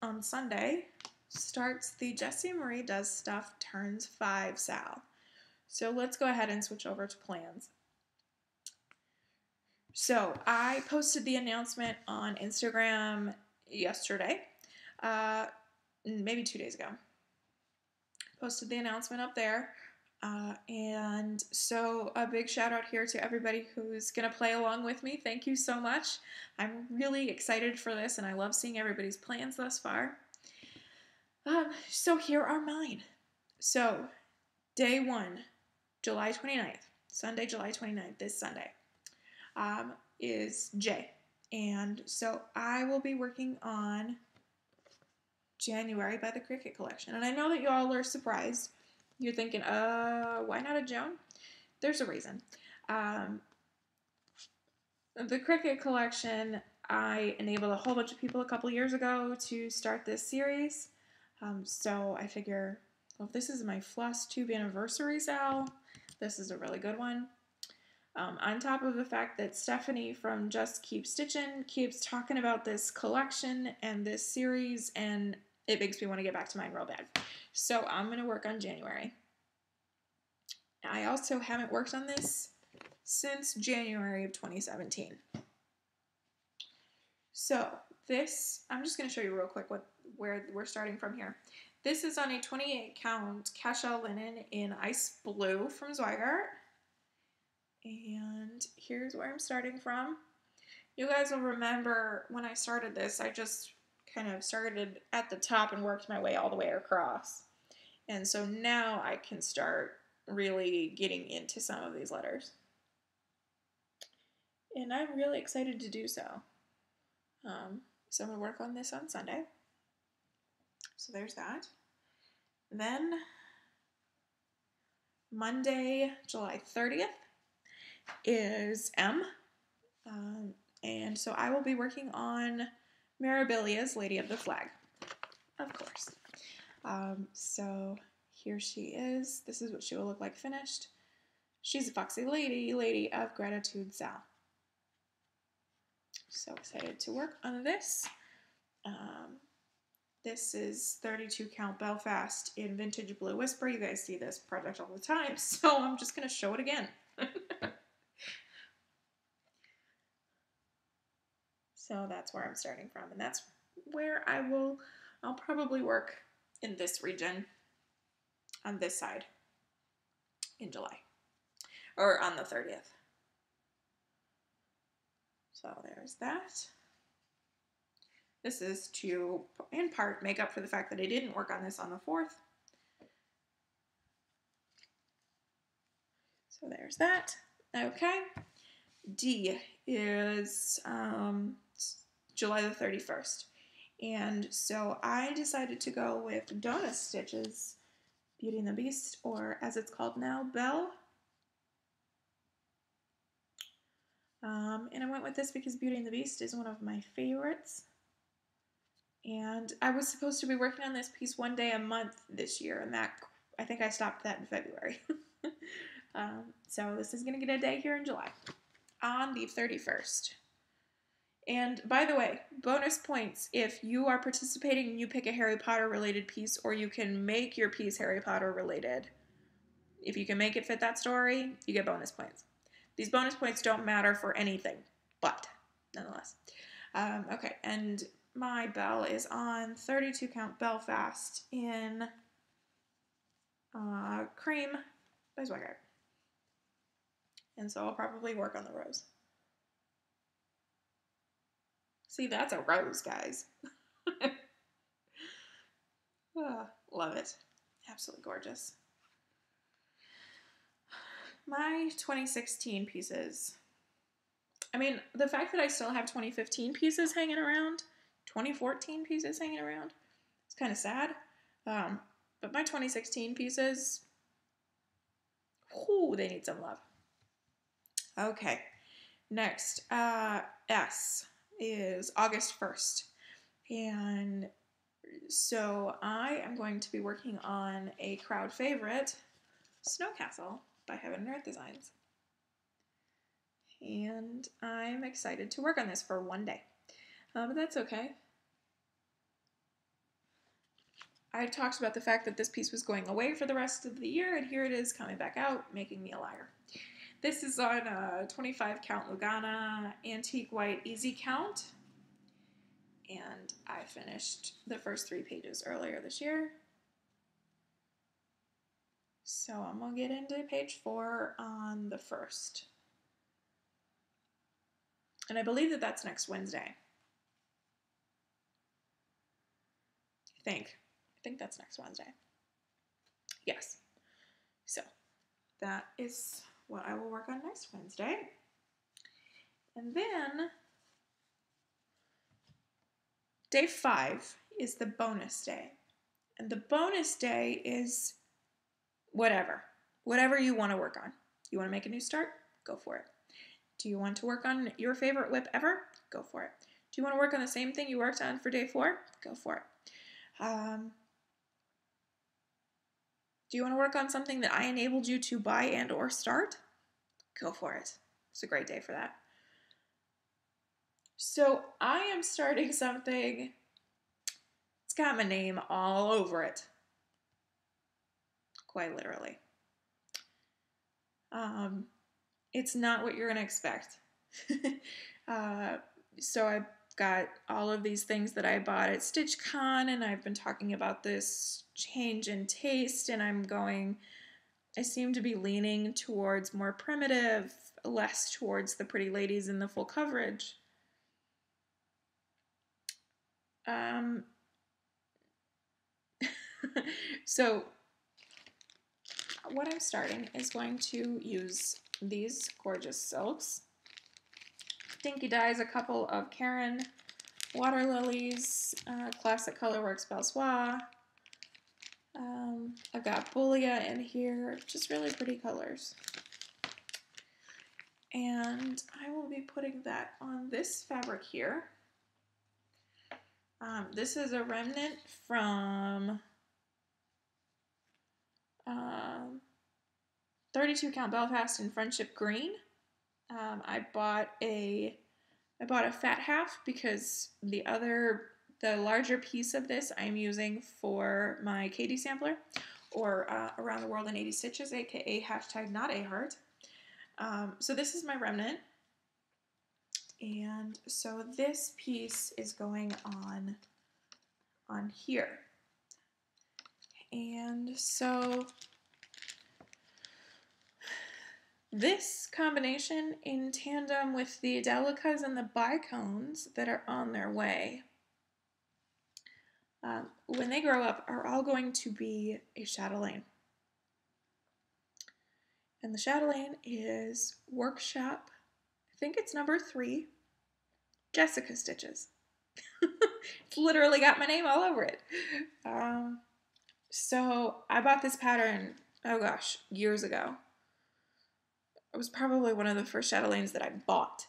On Sunday starts the Jessie Marie Does Stuff Turns five Sal. So let's go ahead and switch over to plans. So I posted the announcement on Instagram yesterday, uh, maybe two days ago. Posted the announcement up there. Uh, and so a big shout out here to everybody who's going to play along with me. Thank you so much. I'm really excited for this and I love seeing everybody's plans thus far. Um, so here are mine. So day one, July twenty-ninth, Sunday, July twenty-ninth, this Sunday, um, is J. And so I will be working on January by the Cricut collection. And I know that you all are surprised. You're thinking, uh, why not a Joan? There's a reason. Um, the Cricut collection, I enabled a whole bunch of people a couple years ago to start this series. Um, so I figure, well, if this is my Flosstube anniversary sale, this is a really good one. Um, on top of the fact that Stephanie from Just Keep Stitchin' keeps talking about this collection and this series, and it makes me want to get back to mine real bad. So I'm going to work on January. I also haven't worked on this since January of twenty seventeen. So this, I'm just going to show you real quick what where we're starting from here. This is on a twenty-eight count Cashel linen in ice blue from Zweigart. And here's where I'm starting from. You guys will remember when I started this, I just kind of started at the top and worked my way all the way across. And so now I can start really getting into some of these letters. And I'm really excited to do so. Um, so I'm going to work on this on Sunday. So there's that. Then Monday, July thirtieth. Is M. Um, and so I will be working on Mirabilia's Lady of the Flag, of course. Um, so here she is. This is what she will look like finished. She's a foxy lady, lady of gratitude, Sal. So excited to work on this. Um, this is thirty-two count Belfast in vintage blue whisper. You guys see this project all the time, so I'm just going to show it again. So that's where I'm starting from, and that's where I will, I'll probably work in this region on this side in July, or on the thirtieth. So there's that. This is to, in part, make up for the fact that I didn't work on this on the fourth. So there's that. Okay. D is, um, July the thirty-first. And so I decided to go with Donna Stitch's Beauty and the Beast, or as it's called now, Belle. Um, and I went with this because Beauty and the Beast is one of my favorites. And I was supposed to be working on this piece one day a month this year, and that, I think I stopped that in February. um, so this is going to get a day here in July, on the thirty-first. And by the way, bonus points if you are participating and you pick a Harry Potter related piece, or you can make your piece Harry Potter related. If you can make it fit that story, you get bonus points. These bonus points don't matter for anything, but nonetheless. Um, okay, and my Belle is on thirty-two count Belfast in uh, Cream by Zweigart. And so I'll probably work on the rose. See, that's a rose, guys. Oh, love it. Absolutely gorgeous. My twenty sixteen pieces. I mean, the fact that I still have twenty fifteen pieces hanging around, twenty fourteen pieces hanging around, it's kind of sad. Um, but my twenty sixteen pieces, whoo, they need some love. Okay, next, uh, S is August first, and so I am going to be working on a crowd favorite, Snow Castle by Heaven and Earth Designs, and I'm excited to work on this for one day, uh, but that's okay. I talked about the fact that this piece was going away for the rest of the year, and here it is coming back out, making me a liar. This is on a twenty-five count Lugana, antique white, easy count. And I finished the first three pages earlier this year. So I'm going to get into page four on the first. And I believe that that's next Wednesday. I think. I think that's next Wednesday. Yes. So that is what I will work on next Wednesday. And then day five is the bonus day. And the bonus day is whatever. Whatever you want to work on. You want to make a new start? Go for it. Do you want to work on your favorite whip ever? Go for it. Do you want to work on the same thing you worked on for day four? Go for it. Um, Do you want to work on something that I enabled you to buy and or start? Go for it. It's a great day for that. So I am starting something. It's got my name all over it. Quite literally. Um, it's not what you're going to expect. uh, so I've got all of these things that I bought at StitchCon, and I've been talking about this change in taste, and I'm going, I seem to be leaning towards more primitive, less towards the pretty ladies in the full coverage. Um, so what I'm starting is going to use these gorgeous silks. Dinky dyes, a couple of Karen water lilies, uh, classic Colorworks Belsoir. Um, I've got Bullia in here, just really pretty colors. And I will be putting that on this fabric here. Um, this is a remnant from um, thirty-two count Belfast in Friendship Green. Um, I bought a, I bought a fat half because the other, the larger piece of this I'm using for my Katie sampler, or uh, Around the World in eighty stitches, aka hashtag not a heart. Um, so this is my remnant. And so this piece is going on, on here. And so this combination in tandem with the Delicas and the bicones that are on their way, um, when they grow up, are all going to be a chatelaine. And the chatelaine is workshop, I think it's number three, Jessica Stitches. It's literally got my name all over it. Um, so I bought this pattern, oh gosh, years ago. It was probably one of the first chatelaines that I bought.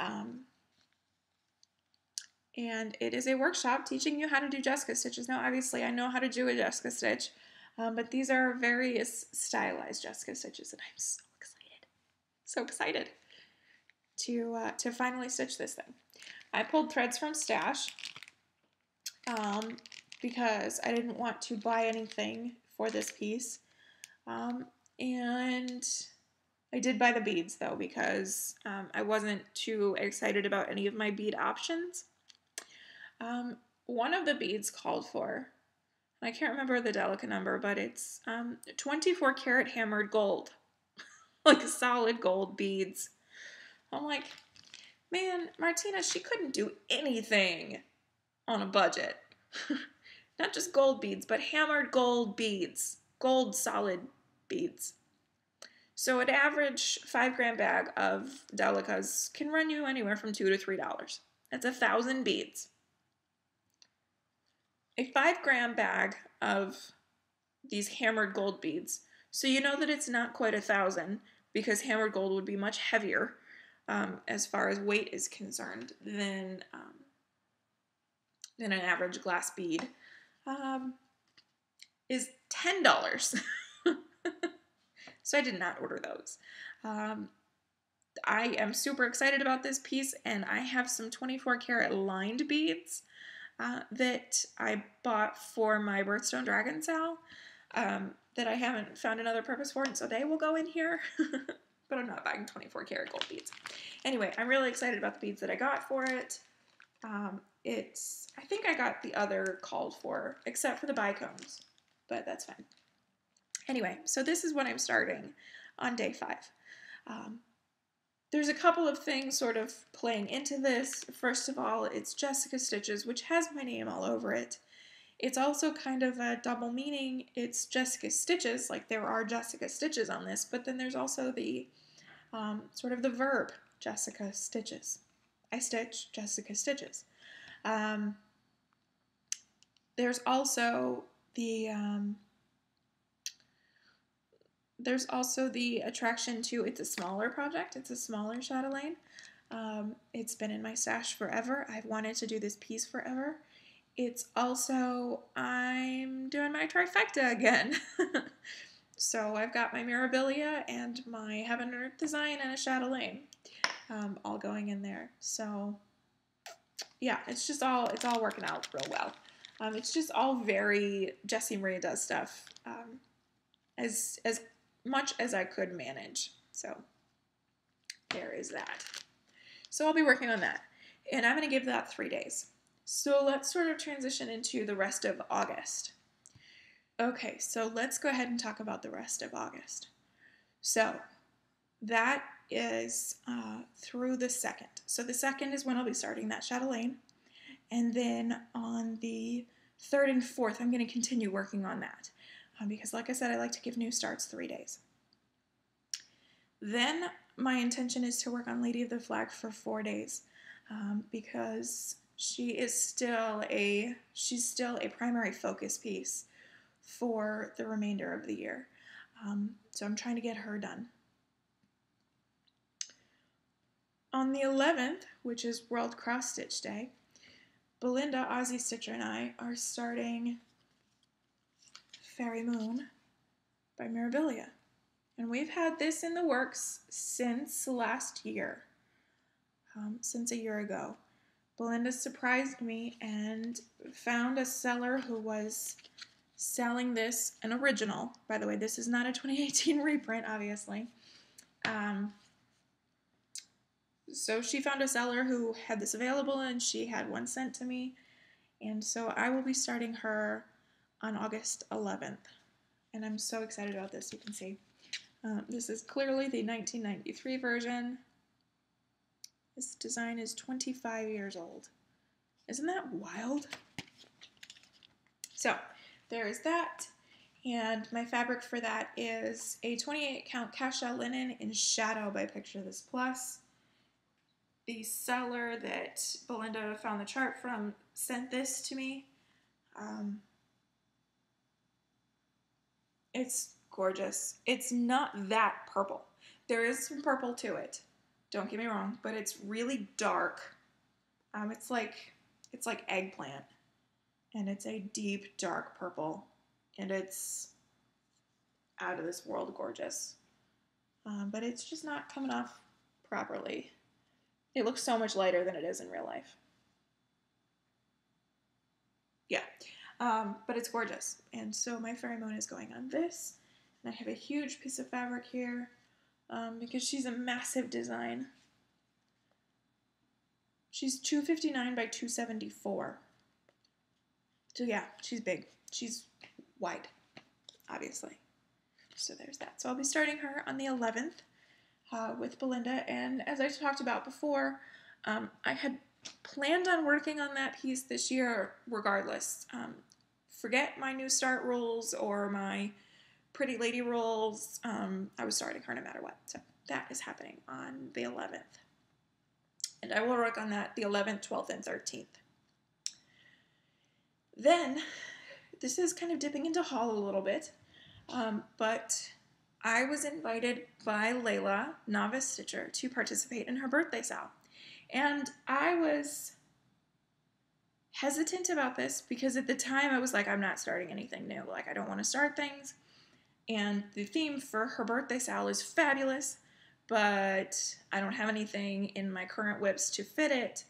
Um, and it is a workshop teaching you how to do Jessica Stitches. Now, obviously, I know how to do a Jessica Stitch, um, but these are various stylized Jessica Stitches, and I'm so excited. So excited. To, uh, to finally stitch this thing. I pulled threads from Stash um, because I didn't want to buy anything for this piece. Um, and I did buy the beads though, because um, I wasn't too excited about any of my bead options. Um, one of the beads called for, and I can't remember the Delica number, but it's um, twenty-four karat hammered gold. Like solid gold beads. I'm like, man, Martina, she couldn't do anything on a budget. Not just gold beads, but hammered gold beads. Gold solid beads. So an average five gram bag of Delicas can run you anywhere from two to three dollars. That's a thousand beads. A five gram bag of these hammered gold beads. So you know that it's not quite a thousand because hammered gold would be much heavier. Um, as far as weight is concerned, than, um, than an average glass bead, um, is ten dollars. So I did not order those. Um, I am super excited about this piece, and I have some twenty-four karat lined beads uh, that I bought for my Birthstone Dragon Sal um, that I haven't found another purpose for, and so they will go in here. But I'm not buying twenty-four karat gold beads. Anyway, I'm really excited about the beads that I got for it. Um, it's, I think I got the other called for, except for the bicones, but that's fine. Anyway, so this is what I'm starting on day five. Um, there's a couple of things sort of playing into this. First of all, it's Jessica Stitches, which has my name all over it. It's also kind of a double meaning. It's Jessica Stitches, like there are Jessica Stitches on this, but then there's also the um, sort of the verb, Jessica Stitches. I stitch, Jessica Stitches. Um, there's also the um, there's also the attraction to it's a smaller project. It's a smaller chatelaine. Um, it's been in my stash forever. I've wanted to do this piece forever. It's also, I'm doing my trifecta again. So I've got my Mirabilia and my Heaven and Earth Design and a Chatelaine um, all going in there. So yeah, it's just all, it's all working out real well. Um, it's just all very Jessie Maria Does Stuff, um, as, as much as I could manage. So there is that. So I'll be working on that, and I'm going to give that three days. So let's sort of transition into the rest of August. Okay, so let's go ahead and talk about the rest of August. So that is uh, through the second. So the second is when I'll be starting that Chatelaine. And then on the third and fourth, I'm going to continue working on that. Um, because like I said, I like to give new starts three days. Then my intention is to work on Lady of the Flag for four days. Um, because she is still a, she's still a primary focus piece for the remainder of the year. Um, so I'm trying to get her done. On the eleventh, which is World Cross Stitch Day, Belinda, Aussie Stitcher, and I are starting Fairy Moon by Mirabilia. And we've had this in the works since last year, um, since a year ago. Belinda surprised me and found a seller who was selling this, an original. By the way, this is not a twenty eighteen reprint, obviously. Um, so she found a seller who had this available, and she had one sent to me. And so I will be starting her on August eleventh. And I'm so excited about this, you can see. Um, this is clearly the nineteen ninety-three version. This design is twenty-five years old. Isn't that wild? So there is that, and my fabric for that is a twenty-eight count Cashel linen in Shadow by Picture This Plus. The seller that Belinda found the chart from sent this to me. Um, it's gorgeous. It's not that purple. There is some purple to it, don't get me wrong, but it's really dark. Um, it's like it's like eggplant. And it's a deep, dark purple, and it's out of this world gorgeous. Um, but it's just not coming off properly. It looks so much lighter than it is in real life. Yeah, um, but it's gorgeous. And so my Fairy Moon is going on this. And I have a huge piece of fabric here um, because she's a massive design. She's two fifty-nine by two seventy-four. So yeah, she's big. She's wide, obviously. So there's that. So I'll be starting her on the eleventh uh, with Belinda. And as I talked about before, um, I had planned on working on that piece this year regardless. Um, forget my new start rules or my pretty lady rules. Um, I was starting her no matter what. So that is happening on the eleventh. And I will work on that the eleventh, twelfth, and thirteenth. Then, this is kind of dipping into haul a little bit, um, but I was invited by Leighla, novice stitcher, to participate in her birthday sale. And I was hesitant about this because at the time I was like, I'm not starting anything new. Like, I don't want to start things. And the theme for her birthday sale is fabulous, but I don't have anything in my current whips to fit it.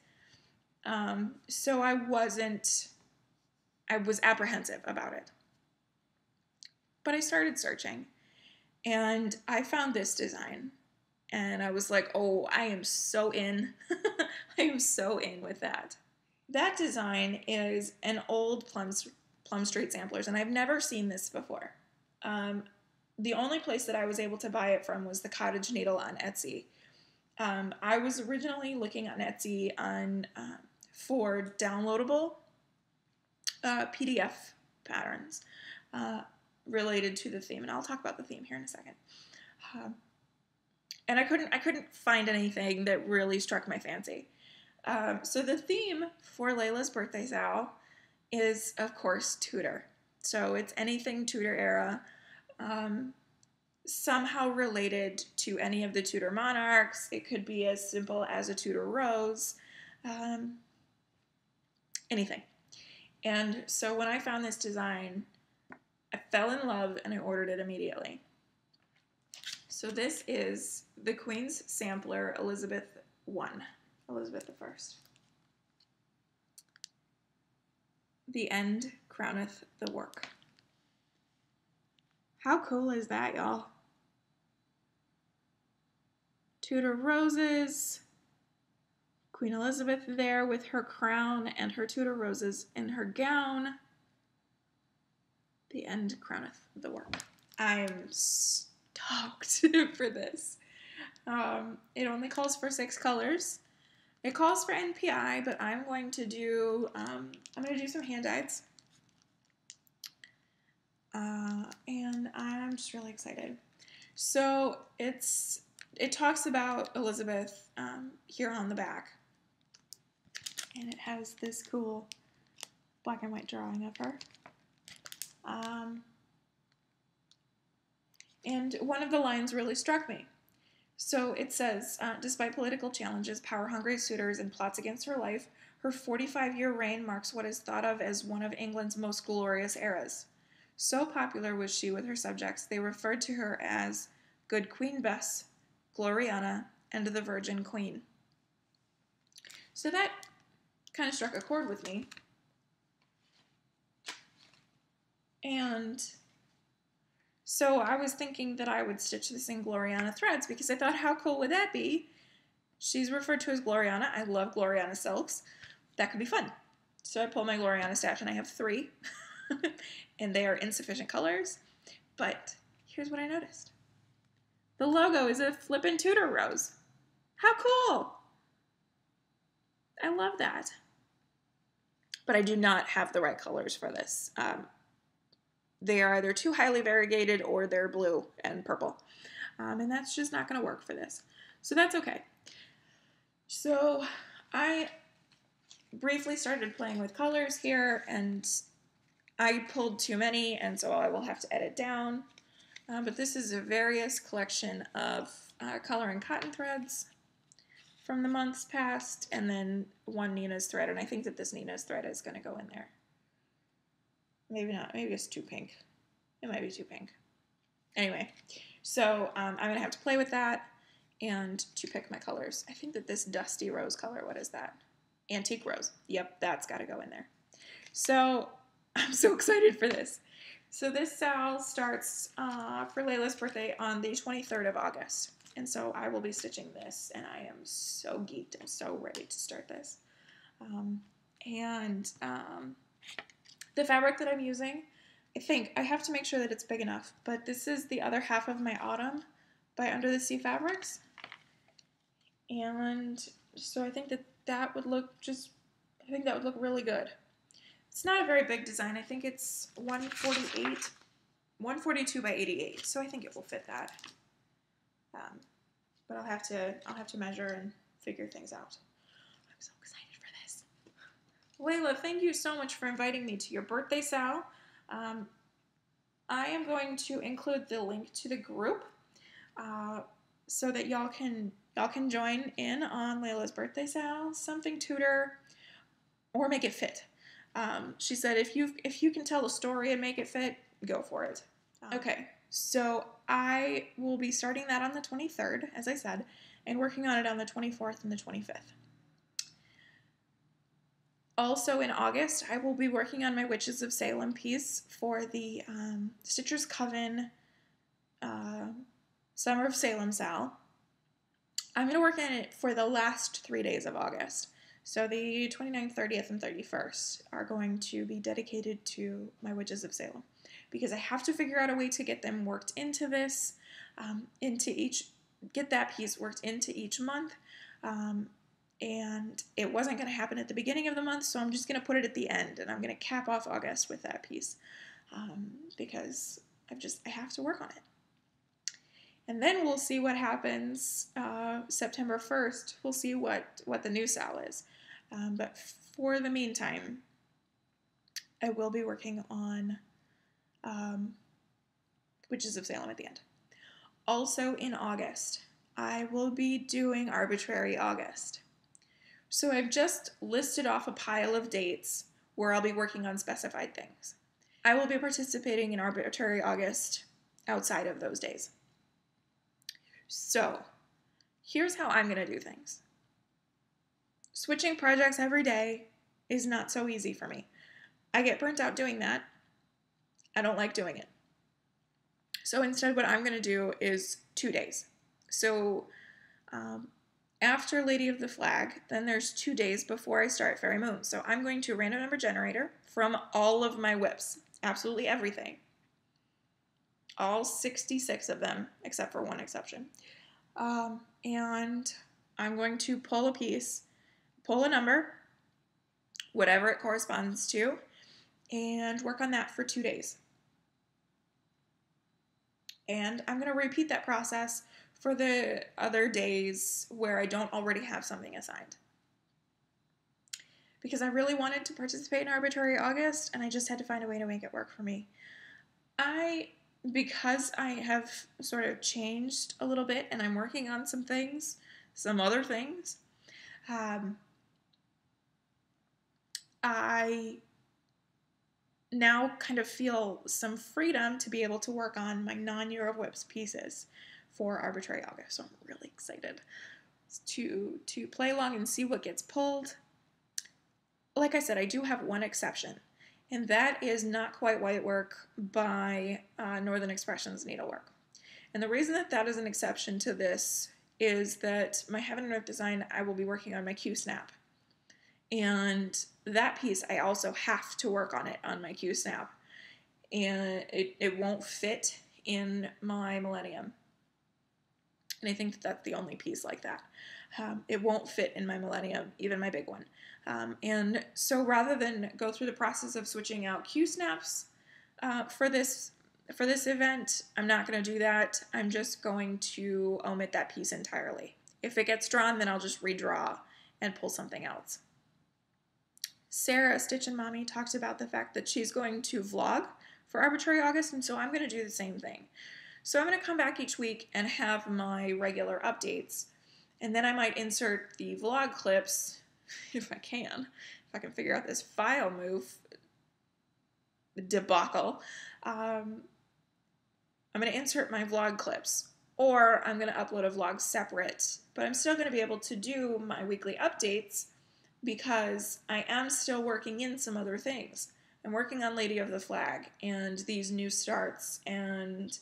Um, so I wasn't... I was apprehensive about it, but I started searching, and I found this design, and I was like, oh, I am so in. I am so in with that. That design is an old Plum, Plum Street Samplers, and I've never seen this before. Um, the only place that I was able to buy it from was the Cottage Needle on Etsy. Um, I was originally looking on Etsy on uh, for downloadable Uh, P D F patterns uh, related to the theme, and I'll talk about the theme here in a second. Um, and I couldn't, I couldn't find anything that really struck my fancy. Um, so the theme for Leighla's birthday sale is, of course, Tudor. So it's anything Tudor era, um, somehow related to any of the Tudor monarchs. It could be as simple as a Tudor rose, um, anything. And so when I found this design, I fell in love and I ordered it immediately. So this is the Queen's Sampler, Elizabeth the First. Elizabeth the First. The end crowneth the work. How cool is that, y'all? Tudor roses. Queen Elizabeth there with her crown and her Tudor roses in her gown. The end crowneth the work. I'm stoked for this. Um, it only calls for six colors. It calls for N P I, but I'm going to do um, I'm going to do some hand dyes, uh, and I'm just really excited. So it's it talks about Elizabeth um, here on the back, and it has this cool black and white drawing of her. Um, and one of the lines really struck me. So it says, uh, despite political challenges, power-hungry suitors, and plots against her life, her forty-five-year reign marks what is thought of as one of England's most glorious eras. So popular was she with her subjects, they referred to her as Good Queen Bess, Gloriana, and the Virgin Queen. So that kind of struck a chord with me. And so I was thinking that I would stitch this in Gloriana threads because I thought, how cool would that be? She's referred to as Gloriana. I love Gloriana silks. That could be fun. So I pulled my Gloriana stash, and I have three, and they are insufficient colors. But here's what I noticed. The logo is a flippin' Tudor rose. How cool! I love that. But I do not have the right colors for this. Um, They are either too highly variegated or they're blue and purple. Um, and that's just not going to work for this. So that's okay. So I briefly started playing with colors here, and I pulled too many, and so I will have to edit down. Um, but this is a various collection of uh, color and cotton threads from the months past, and then one Nina's thread. And I think that this Nina's thread is going to go in there. Maybe not. Maybe it's too pink. It might be too pink. Anyway, so um, I'm going to have to play with that and to pick my colors. I think that this dusty rose color, what is that? Antique rose. Yep, that's got to go in there. So I'm so excited for this. So this sale starts uh, for Leighla's birthday on the twenty-third of August. And so I will be stitching this, and I am so geeked. I'm so ready to start this. Um, and... Um, The fabric that I'm using, I think, I have to make sure that it's big enough, but this is the other half of my Autumn by Under the Sea Fabrics. And so I think that that would look just, I think that would look really good. It's not a very big design. I think it's one forty-eight, one forty-two by eighty-eight, so I think it will fit that. Um, but I'll have to, I'll have to measure and figure things out. I'm so excited. Leighla, thank you so much for inviting me to your birthday sale. Um, I am going to include the link to the group uh, so that y'all can y'all can join in on Leighla's birthday sale. Something Tudor, or make it fit. Um, she said, if you if you can tell a story and make it fit, go for it. Okay, so I will be starting that on the twenty-third, as I said, and working on it on the twenty-fourth and the twenty-fifth. Also in August, I will be working on my Witches of Salem piece for the um, Stitcher's Coven uh, Summer of Salem sale. I'm going to work on it for the last three days of August. So the twenty-ninth, thirtieth, and thirty-first are going to be dedicated to my Witches of Salem, because I have to figure out a way to get them worked into this, um, into each, get that piece worked into each month. Um, And it wasn't going to happen at the beginning of the month, so I'm just going to put it at the end, and I'm going to cap off August with that piece um, because I've just, I have to work on it. And then we'll see what happens uh, September first. We'll see what, what the new sale is. Um, but for the meantime, I will be working on um, Witches of Salem at the end. Also in August, I will be doing Arbitrary August. So I've just listed off a pile of dates where I'll be working on specified things. I will be participating in Arbitrary August outside of those days. So, here's how I'm going to do things. Switching projects every day is not so easy for me. I get burnt out doing that. I don't like doing it. So instead what I'm going to do is two days. So um, after Lady of the Flag, then there's two days before I start Fairy Moon. So I'm going to random number generator from all of my whips, absolutely everything. All sixty-six of them, except for one exception. Um, and I'm going to pull a piece, pull a number, whatever it corresponds to, and work on that for two days. And I'm going to repeat that process for the other days where I don't already have something assigned. Because I really wanted to participate in Arbitrary August, and I just had to find a way to make it work for me. I, because I have sort of changed a little bit, and I'm working on some things, some other things, um, I now kind of feel some freedom to be able to work on my non-Year of Whips pieces for Arbitrary August. So I'm really excited to, to play along and see what gets pulled. Like I said, I do have one exception, and that is Not Quite White Work by uh, Northern Expressions Needlework. And the reason that that is an exception to this is that my Heaven and Earth design, I will be working on my Q-Snap. And that piece, I also have to work on it on my Q-Snap. And it, it won't fit in my Millennium. And I think that that's the only piece like that. Um, it won't fit in my Millennium, even my big one. Um, and so rather than go through the process of switching out Q-Snaps uh, for this for this event, I'm not going to do that. I'm just going to omit that piece entirely. If it gets drawn, then I'll just redraw and pull something else. Sarah, Stitch and Mommy, talked about the fact that she's going to vlog for Arbitrary August, and so I'm going to do the same thing. So I'm going to come back each week and have my regular updates, and then I might insert the vlog clips if I can, if I can figure out this file move debacle. Um, I'm going to insert my vlog clips, or I'm going to upload a vlog separate, but I'm still going to be able to do my weekly updates, because I am still working in some other things. I'm working on Lady of the Flag and these new starts and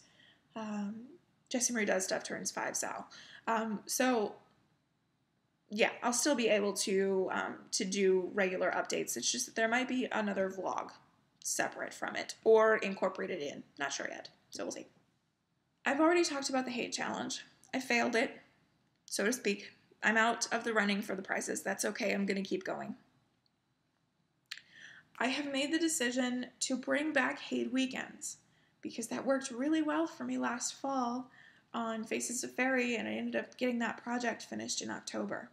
um, Jessie Marie Does Stuff turns five Sal. Um, so yeah, I'll still be able to, um, to do regular updates. It's just that there might be another vlog separate from it or incorporated in. Not sure yet, so we'll see. I've already talked about the hate challenge. I failed it, so to speak. I'm out of the running for the prizes. That's okay. I'm going to keep going. I have made the decision to bring back Hate Weekends because that worked really well for me last fall on Faces of Fairy, and I ended up getting that project finished in October.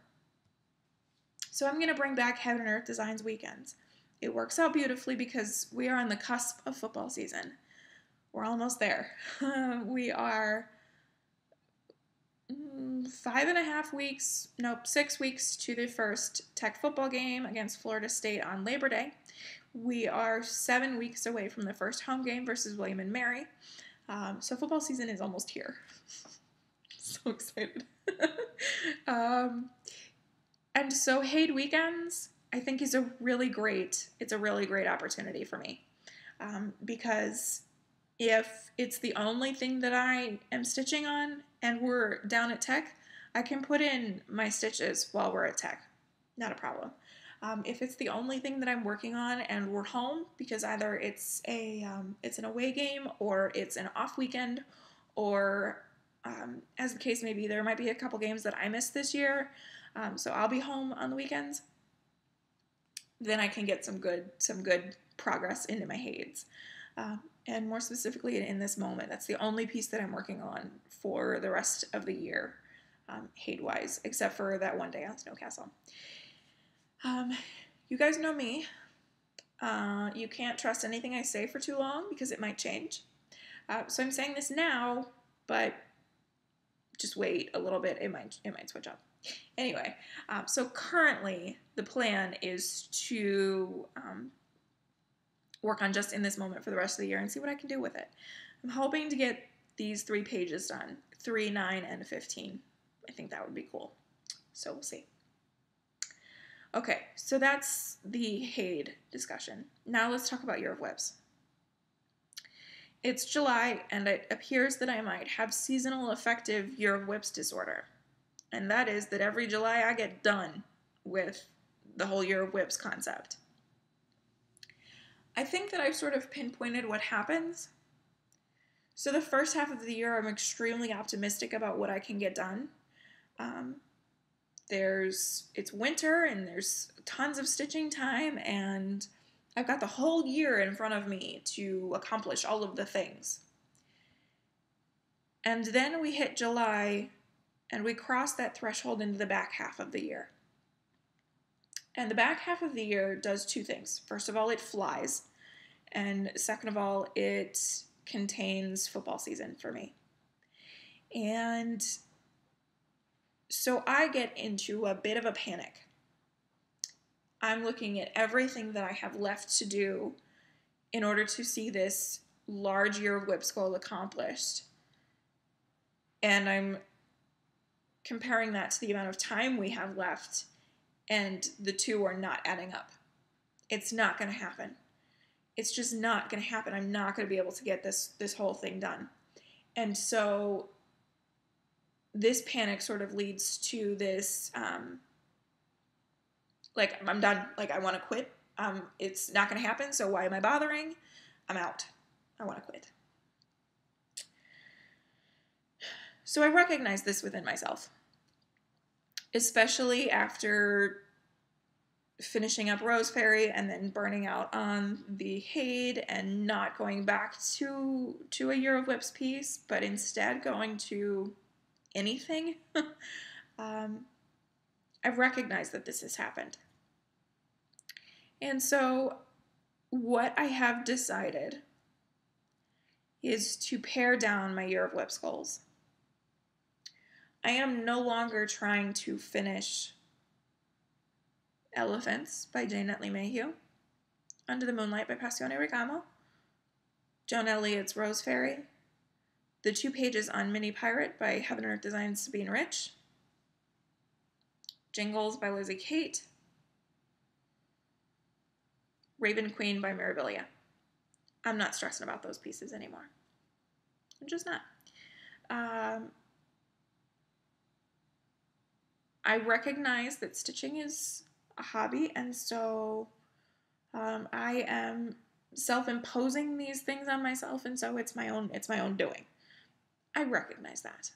So I'm going to bring back Heaven and Earth Designs Weekends. It works out beautifully because we are on the cusp of football season. We're almost there. We are five and a half weeks, nope, six weeks to the first Tech football game against Florida State on Labor Day. We are seven weeks away from the first home game versus William and Mary. Um, so football season is almost here. So excited. um, and so Hate Weekends, I think, is a really great, it's a really great opportunity for me. Um, because if it's the only thing that I am stitching on and we're down at Tech, I can put in my stitches while we're at Tech. Not a problem. Um, if it's the only thing that I'm working on and we're home, because either it's a um, it's an away game or it's an off weekend, or um, as the case may be, there might be a couple games that I missed this year, um, so I'll be home on the weekends, then I can get some good, some good progress into my Hades. Um, and more specifically in this moment. That's the only piece that I'm working on for the rest of the year, um, Hade-wise, except for that one day on Snow Castle. Um, you guys know me. Uh, you can't trust anything I say for too long because it might change. Uh, so I'm saying this now, but just wait a little bit. It might, it might switch up. Anyway, um, so currently the plan is to... Um, work on just in this moment for the rest of the year and see what I can do with it. I'm hoping to get these three pages done, three, nine, and fifteen. I think that would be cool. So we'll see. Okay, so that's the Hade discussion. Now let's talk about Year of Webs. It's July, and it appears that I might have seasonal affective Year of Webs disorder. And that is that every July I get done with the whole Year of Webs concept. I think that I've sort of pinpointed what happens. So the first half of the year, I'm extremely optimistic about what I can get done. Um, there's, it's winter and there's tons of stitching time, and I've got the whole year in front of me to accomplish all of the things. And then we hit July and we cross that threshold into the back half of the year. And the back half of the year does two things. First of all, it flies. And second of all, it contains football season for me. And so I get into a bit of a panic. I'm looking at everything that I have left to do in order to see this large Year of Webs goal accomplished. And I'm comparing that to the amount of time we have left, and the two are not adding up. It's not going to happen. It's just not going to happen. I'm not going to be able to get this, this whole thing done. And so this panic sort of leads to this, um, like, I'm done. Like, I want to quit. Um, it's not going to happen, so why am I bothering? I'm out. I want to quit. So I recognize this within myself, especially after finishing up Rose Fairy and then burning out on the Hade and not going back to, to a Year of Webs piece, but instead going to anything. um, I've recognized that this has happened. And so what I have decided is to pare down my Year of Webs goals. I am no longer trying to finish Elephants by Jane Nutley Mayhew, Under the Moonlight by Passione Ricamo, Joan Elliott's Rose Fairy, the two pages on Mini Pirate by Heaven and Earth Designs' Sabine Rich, Jingles by Lizzie Kate, Raven Queen by Mirabilia. I'm not stressing about those pieces anymore. I'm just not. Um, I recognize that stitching is a hobby, and so um, I am self-imposing these things on myself, and so it's my own, it's my own doing. I recognize that.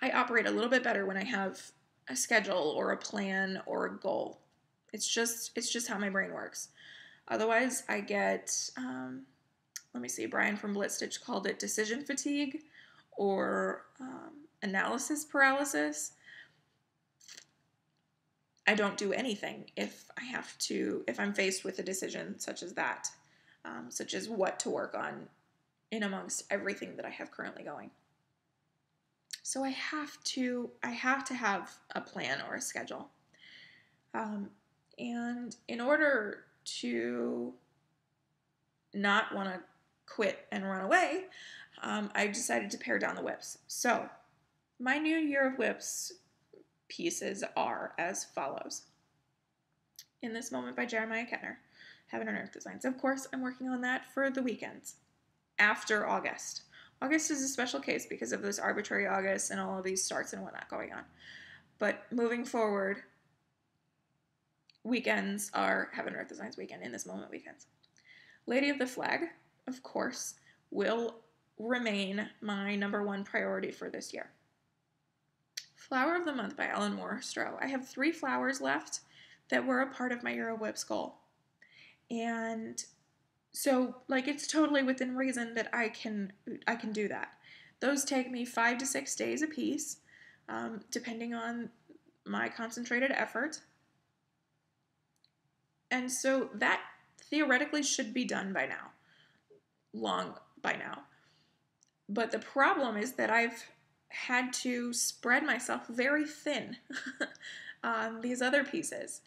I operate a little bit better when I have a schedule or a plan or a goal. It's just, it's just how my brain works. Otherwise, I get, um, let me see, Brian from Blitzstitch called it decision fatigue or um, analysis paralysis. I don't do anything if I have to, if I'm faced with a decision such as that, um, such as what to work on in amongst everything that I have currently going. So I have to, I have to have a plan or a schedule. Um, and in order to not want to quit and run away, um, I decided to pare down the webs. So my new Year of Webs pieces are as follows. In This Moment by Jeremiah Kettner, Heaven and Earth Designs. Of course, I'm working on that for the weekends after August. August is a special case because of this Arbitrary August and all of these starts and whatnot going on. But moving forward, weekends are Heaven and Earth Designs weekend, In This Moment weekends. Lady of the Flag, of course, will remain my number one priority for this year. Flower of the Month by Ellen Moore Stroh. I have three flowers left that were a part of my Year of Webs goal. And so, like, it's totally within reason that I can I can do that. Those take me five to six days a piece, um, depending on my concentrated effort. And so that theoretically should be done by now, long by now. But the problem is that I've had to spread myself very thin on these other pieces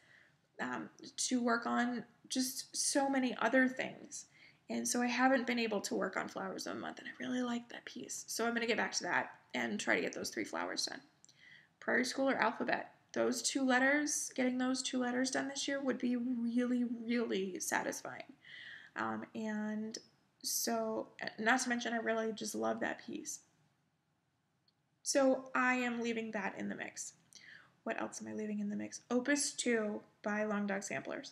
um, to work on just so many other things. And so I haven't been able to work on flowers of the month, and I really like that piece. So I'm going to get back to that and try to get those three flowers done. Prairie School or Alphabet? Those two letters, getting those two letters done this year would be really, really satisfying. Um, and so, not to mention, I really just love that piece. So I am leaving that in the mix. What else am I leaving in the mix? Opus two by Long Dog Samplers.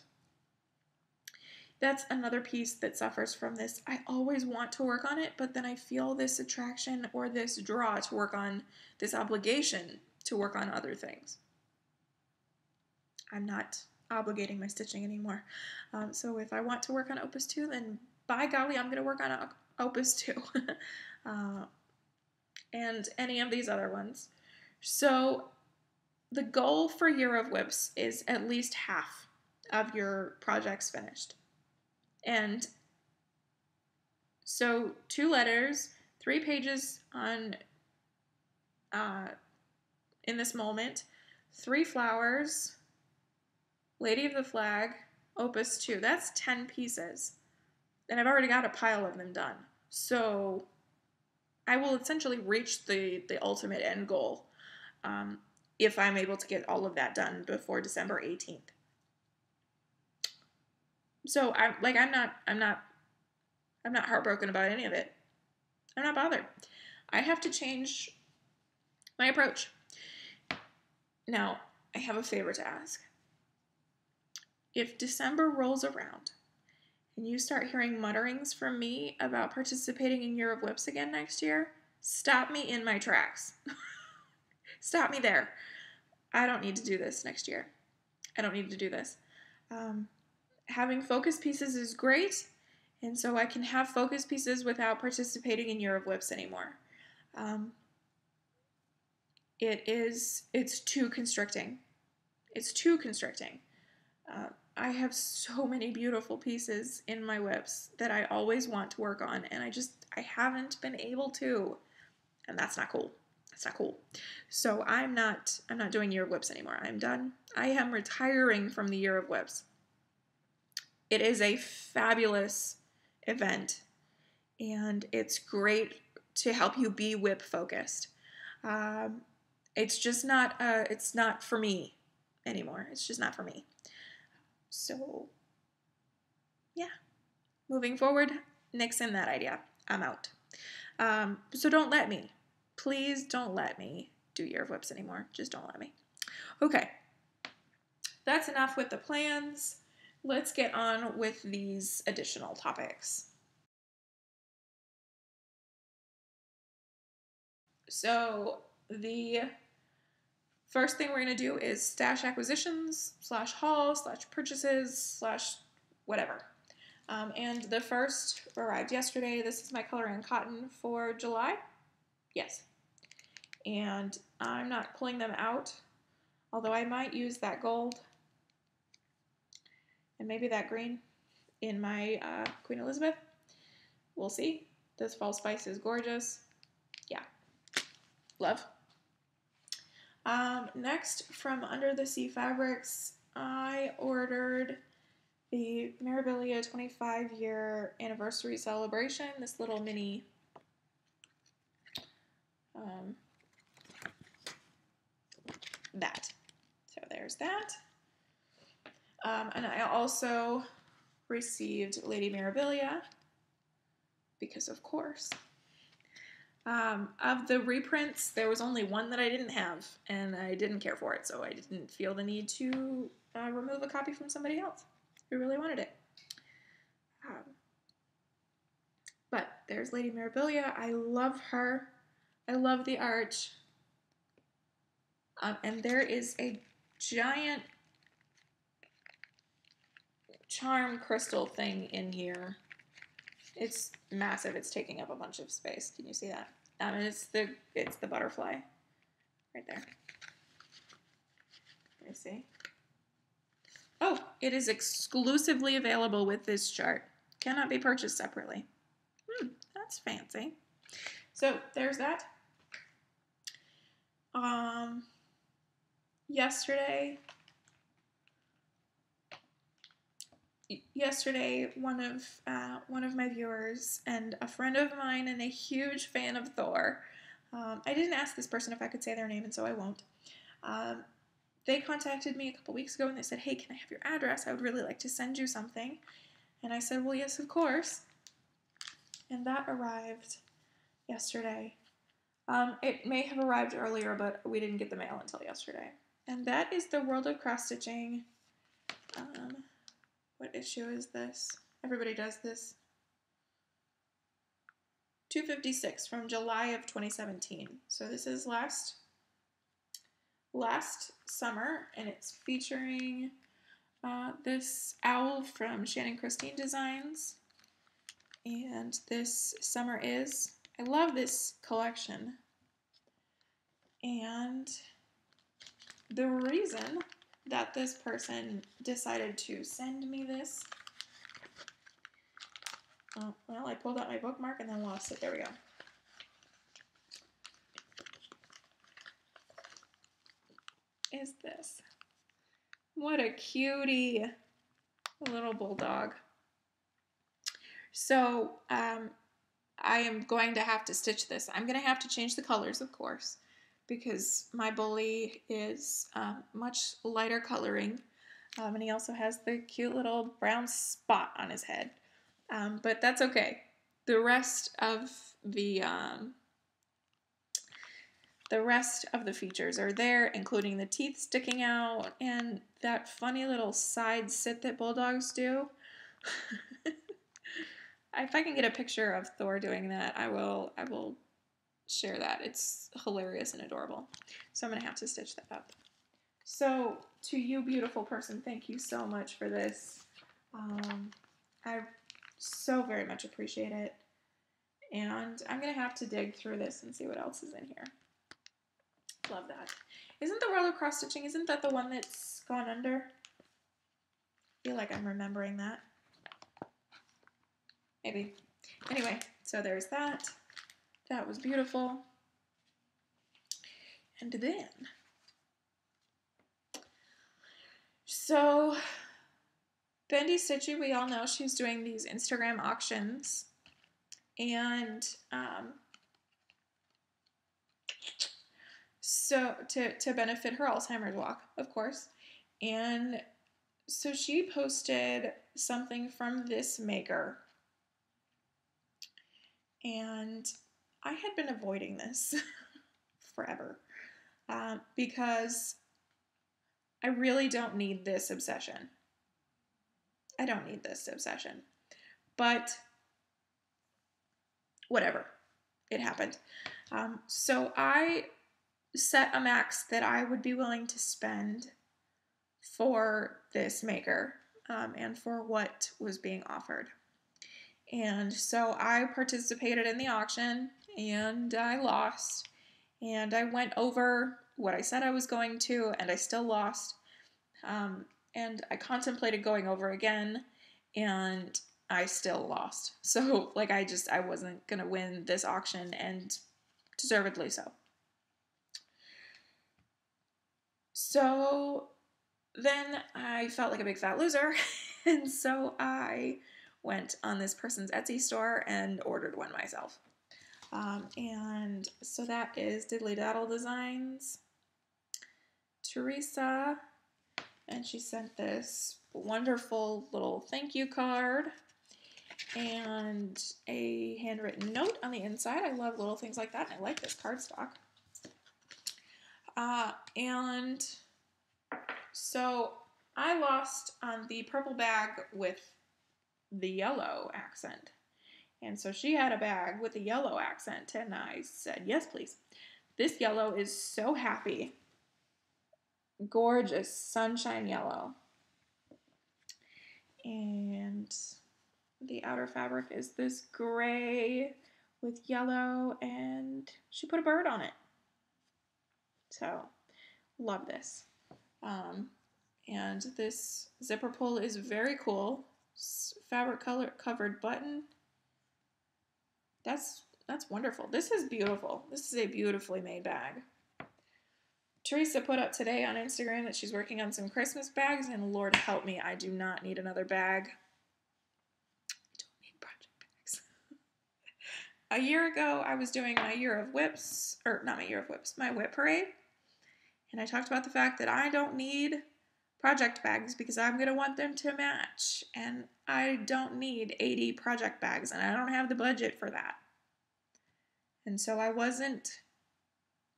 That's another piece that suffers from this. I always want to work on it, but then I feel this attraction or this draw to work on, this obligation to work on other things. I'm not obligating my stitching anymore. Um, so if I want to work on Opus two, then by golly, I'm going to work on Opus two. uh, and any of these other ones. So the goal for Year of Whips is at least half of your projects finished. And so two letters, three pages on uh, in this moment, three flowers, Lady of the Flag, Opus two. That's ten pieces. And I've already got a pile of them done. So I will essentially reach the, the ultimate end goal um, if I'm able to get all of that done before December eighteenth. So I like I'm not I'm not I'm not heartbroken about any of it. I'm not bothered. I have to change my approach. Now, I have a favor to ask. If December rolls around and you start hearing mutterings from me about participating in Year of Whips again next year, stop me in my tracks. Stop me there. I don't need to do this next year. I don't need to do this. Um Having focus pieces is great, and so I can have focus pieces without participating in Year of Whips anymore. Um, it is, it's too constricting. It's too constricting. Uh, I have so many beautiful pieces in my whips that I always want to work on, and I just, I haven't been able to, and that's not cool. That's not cool. So I'm not, I'm not doing Year of Whips anymore. I'm done. I am retiring from the Year of Whips. It is a fabulous event, and it's great to help you be whip focused. Um, it's just not, uh, it's not for me anymore. It's just not for me. So yeah, moving forward, nix in that idea. I'm out. Um, so don't let me, please don't let me do Year of Whips anymore. Just don't let me. Okay. That's enough with the plans. Let's get on with these additional topics. So the first thing we're going to do is stash acquisitions slash haul slash purchases slash whatever. Um, and the first arrived yesterday. This is my Color and Cotton for July. Yes. And I'm not pulling them out, although I might use that gold and maybe that green in my uh, Queen Elizabeth. We'll see. This Allspice is gorgeous. Yeah. Love. Um, next, from Under the Sea Fabrics, I ordered the Mirabilia twenty-five year anniversary celebration. This little mini um, that. So there's that. Um, and I also received Lady Mirabilia, because of course. Um, of the reprints, there was only one that I didn't have, and I didn't care for it, so I didn't feel the need to uh, remove a copy from somebody else who really wanted it. Um, but there's Lady Mirabilia. I love her. I love the arch. Um, and there is a giant charm crystal thing in here. It's massive. It's taking up a bunch of space. Can you see that? Um, and it's the it's the butterfly right there. Let me see. Oh, it is exclusively available with this chart. Cannot be purchased separately. Hmm, that's fancy. So there's that. Um, yesterday. yesterday one of uh, one of my viewers and a friend of mine and a huge fan of Thor. Um, I didn't ask this person if I could say their name, and so I won't. Um, they contacted me a couple weeks ago, and they said, hey, can I have your address? I would really like to send you something. And I said, well, yes, of course. And that arrived yesterday. Um, it may have arrived earlier, but we didn't get the mail until yesterday. And that is the World of Cross Stitching. Um, what issue is this? Everybody does this. two fifty-six from July of twenty seventeen. So this is last last summer, and it's featuring uh, this owl from Shannon Christine Designs. And this summer is. I love this collection. And the reason that this person decided to send me this. Oh, well, I pulled out my bookmark and then lost it. There we go. Is this. What a cutie little bulldog. So um, I am going to have to stitch this. I'm going to have to change the colors, of course, because my bully is um, much lighter coloring, um, and he also has the cute little brown spot on his head. Um, but that's okay. The rest of the um, the rest of the features are there, including the teeth sticking out and that funny little side sit that bulldogs do. If I can get a picture of Thor doing that, I will. I will. Share that. It's hilarious and adorable. So I'm going to have to stitch that up. So to you, beautiful person, thank you so much for this. Um, I so very much appreciate it. And I'm going to have to dig through this and see what else is in here. Love that. Isn't the World of Cross Stitching, isn't that the one that's gone under? I feel like I'm remembering that. Maybe. Anyway, so there's that. That was beautiful. And then, so Bendy Stitchy, we all know she's doing these Instagram auctions, and um, so to, to benefit her Alzheimer's walk, of course. And so she posted something from this maker, and I had been avoiding this forever um, because I really don't need this obsession. I don't need this obsession, but whatever, it happened. Um, so I set a max that I would be willing to spend for this maker um, and for what was being offered. And so I participated in the auction, and I lost, and I went over what I said I was going to, and I still lost, um, and I contemplated going over again, and I still lost. So, like, I just, I wasn't going to win this auction, and deservedly so. So then I felt like a big fat loser, and so I went on this person's Etsy store and ordered one myself. Um, and so that is Diddly Daddle Designs, Teresa, and she sent this wonderful little thank you card and a handwritten note on the inside. I love little things like that, and I like this cardstock. Uh, and so I lost on the purple bag with the yellow accent, and so she had a bag with a yellow accent, and I said yes please. This yellow is so happy, gorgeous sunshine yellow, and the outer fabric is this gray with yellow, and she put a bird on it, so love this. Um, and this zipper pull is very cool. Fabric color covered button. That's that's wonderful. This is beautiful. This is a beautifully made bag. Teresa put up today on Instagram that she's working on some Christmas bags, and Lord help me, I do not need another bag. a year ago, I was doing my year of whips, or not my year of whips, my whip parade. And I talked about the fact that I don't need project bags because I'm going to want them to match. And I don't need eighty project bags, and I don't have the budget for that. And so I wasn't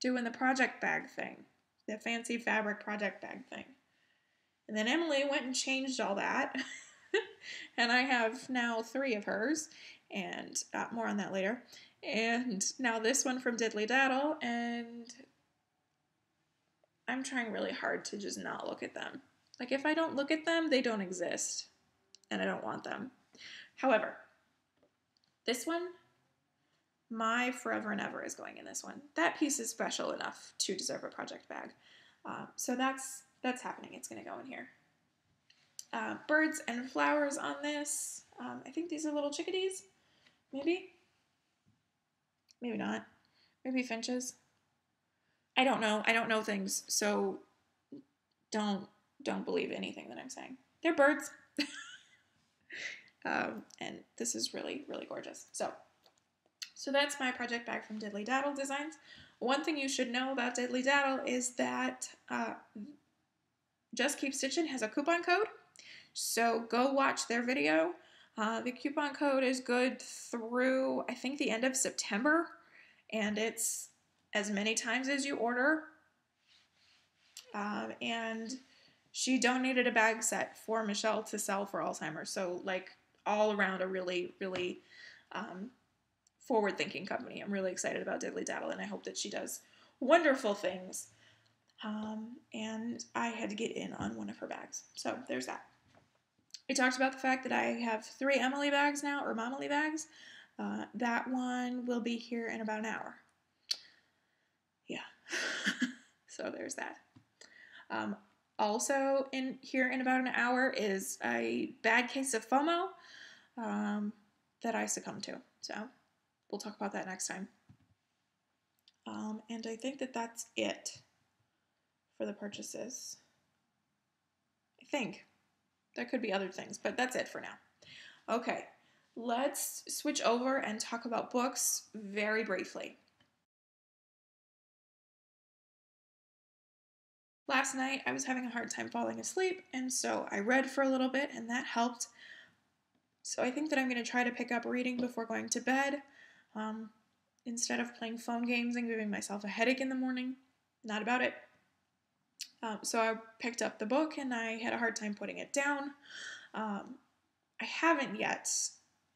doing the project bag thing, the fancy fabric project bag thing. And then Emily went and changed all that. And I have now three of hers, and uh, more on that later. And now this one from Diddly Daddle, and I'm trying really hard to just not look at them. Like, if I don't look at them, they don't exist, and I don't want them. However, this one, my Forever and Ever is going in this one. That piece is special enough to deserve a project bag. Uh, so that's, that's happening. It's going to go in here. Uh, birds and flowers on this. Um, I think these are little chickadees, maybe, maybe not, maybe finches. I don't know. I don't know things, so don't don't believe anything that I'm saying. They're birds. um, and this is really, really gorgeous. So, so that's my project bag from Diddly Daddle Designs. One thing you should know about Diddly Daddle is that uh, Just Keep Stitchin' has a coupon code. So go watch their video. Uh, the coupon code is good through, I think, the end of September. And it's as many times as you order. Um, and she donated a bag set for Michelle to sell for Alzheimer's. So, like, all around a really, really um, forward-thinking company. I'm really excited about Diddly Daddle, and I hope that she does wonderful things. Um, and I had to get in on one of her bags. So there's that. We talked about the fact that I have three Emily bags now, or Momily bags. Uh, that one will be here in about an hour. Yeah. So there's that. Um, also in here in about an hour is a bad case of FOMO um, that I succumbed to. So we'll talk about that next time. Um, and I think that that's it for the purchases. I think. There could be other things, but that's it for now. Okay, let's switch over and talk about books very briefly. Last night, I was having a hard time falling asleep, and so I read for a little bit, and that helped. So I think that I'm going to try to pick up reading before going to bed, um, instead of playing phone games and giving myself a headache in the morning. Not about it. Um, so I picked up the book, and I had a hard time putting it down. Um, I haven't yet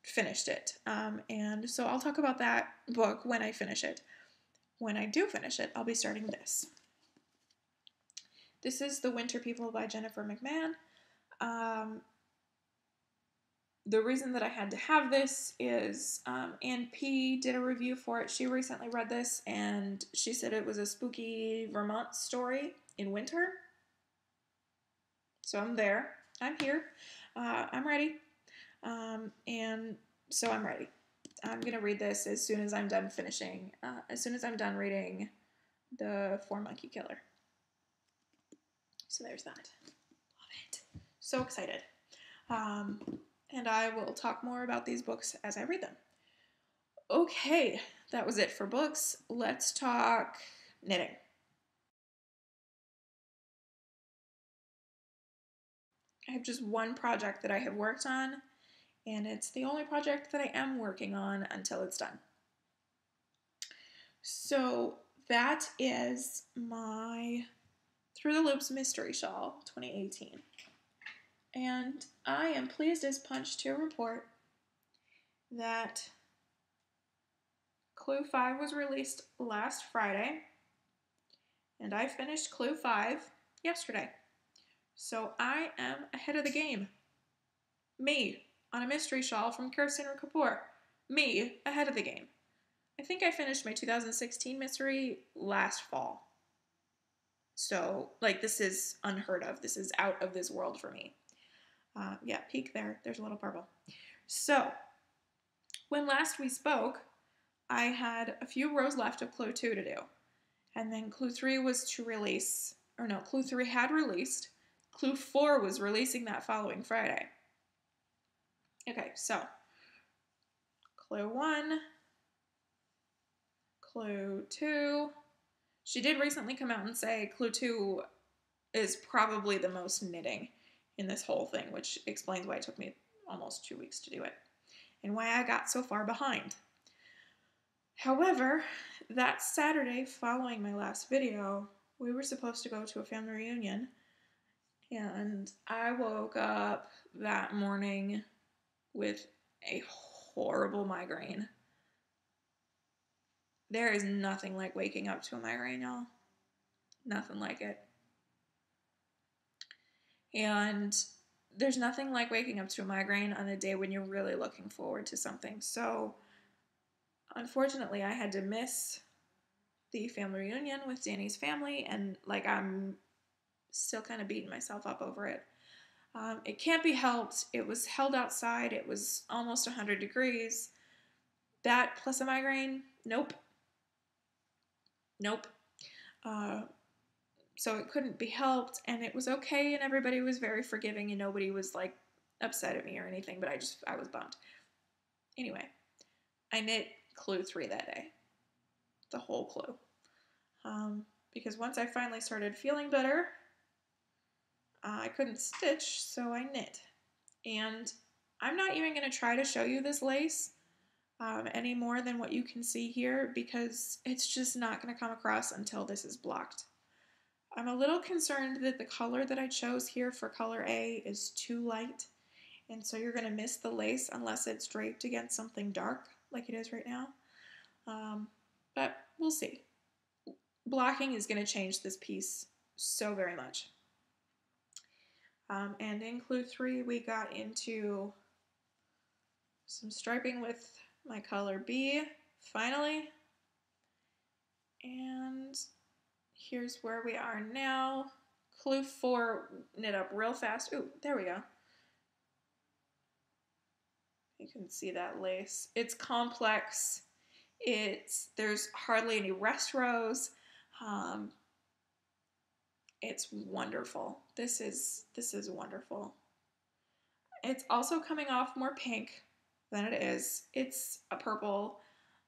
finished it, um, and so I'll talk about that book when I finish it. When I do finish it, I'll be starting this. This is The Winter People by Jennifer McMahon. Um, the reason that I had to have this is um, Ann P. did a review for it. She recently read this, and she said it was a spooky Vermont story in winter. So I'm there. I'm here. Uh, I'm ready. Um, and so I'm ready. I'm going to read this as soon as I'm done finishing, uh, as soon as I'm done reading The Four Monkey Killer. So there's that. Love it. So excited. Um, and I will talk more about these books as I read them. Okay, that was it for books. Let's talk knitting. I have just one project that I have worked on, and it's the only project that I am working on until it's done. So that is my Through the Loops Mystery Shawl twenty eighteen. And I am pleased as punch to report that Clue five was released last Friday, and I finished Clue five yesterday. So I am ahead of the game. Me, on a mystery shawl from Kirsten Kapoor. Me, ahead of the game. I think I finished my two thousand sixteen mystery last fall. So, like, this is unheard of. This is out of this world for me. Uh, yeah, peek there. There's a little purple. So, when last we spoke, I had a few rows left of Clue two to do. And then Clue three was to release, or no, Clue three had released. Clue four was releasing that following Friday. Okay, so Clue one, Clue two. She did recently come out and say Clue two is probably the most knitting in this whole thing, which explains why it took me almost two weeks to do it and why I got so far behind. However, that Saturday following my last video, we were supposed to go to a family reunion, and I woke up that morning with a horrible migraine. There is nothing like waking up to a migraine, y'all. Nothing like it. And there's nothing like waking up to a migraine on a day when you're really looking forward to something. So, unfortunately, I had to miss the family reunion with Danny's family, and like I'm still kind of beating myself up over it. Um, it can't be helped. It was held outside. It was almost one hundred degrees. That plus a migraine, nope. Nope. Uh, so it couldn't be helped, and it was okay, and everybody was very forgiving, and nobody was like upset at me or anything, but I just, I was bummed. Anyway, I knit Clue three that day. The whole Clue. Um, because once I finally started feeling better, uh, I couldn't stitch, so I knit. And I'm not even going to try to show you this lace um, any more than what you can see here, because it's just not going to come across until this is blocked. I'm a little concerned that the color that I chose here for color A is too light, and so you're going to miss the lace unless it's draped against something dark like it is right now. Um, But we'll see. Blocking is going to change this piece so very much. Um, and in Clue three, we got into some striping with my color B, finally. And here's where we are now. Clue four knit up real fast. Ooh, there we go. You can see that lace. It's complex. It's, there's hardly any rest rows. Um, it's wonderful. This is, this is wonderful. It's also coming off more pink than it is. It's a purple,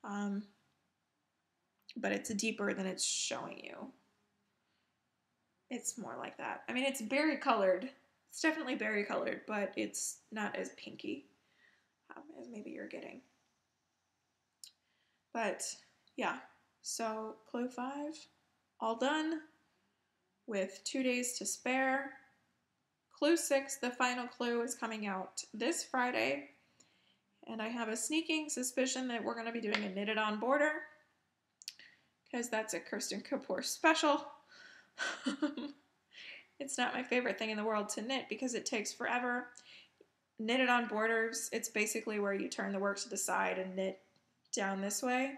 um, but it's deeper than it's showing you. It's more like that. I mean, it's berry colored. It's definitely berry colored, but it's not as pinky um, as maybe you're getting. But yeah, so Clue five, all done with two days to spare. Clue six, the final Clue, is coming out this Friday. And I have a sneaking suspicion that we're going to be doing a knitted on border, because that's a Kirsten Kapoor special. It's not my favorite thing in the world to knit because it takes forever. Knitted on borders, it's basically where you turn the work to the side and knit down this way,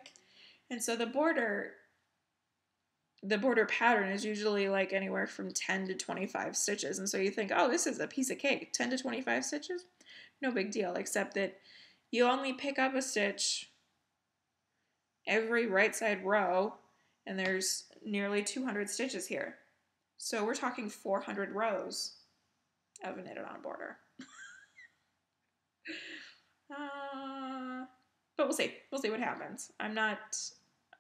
and so the border the border pattern is usually like anywhere from ten to twenty-five stitches, and so you think, oh, this is a piece of cake, ten to twenty-five stitches, no big deal, except that you only pick up a stitch every right side row, and there's nearly two hundred stitches here, so we're talking four hundred rows of a knitted on border. uh, But we'll see. We'll see what happens. I'm not,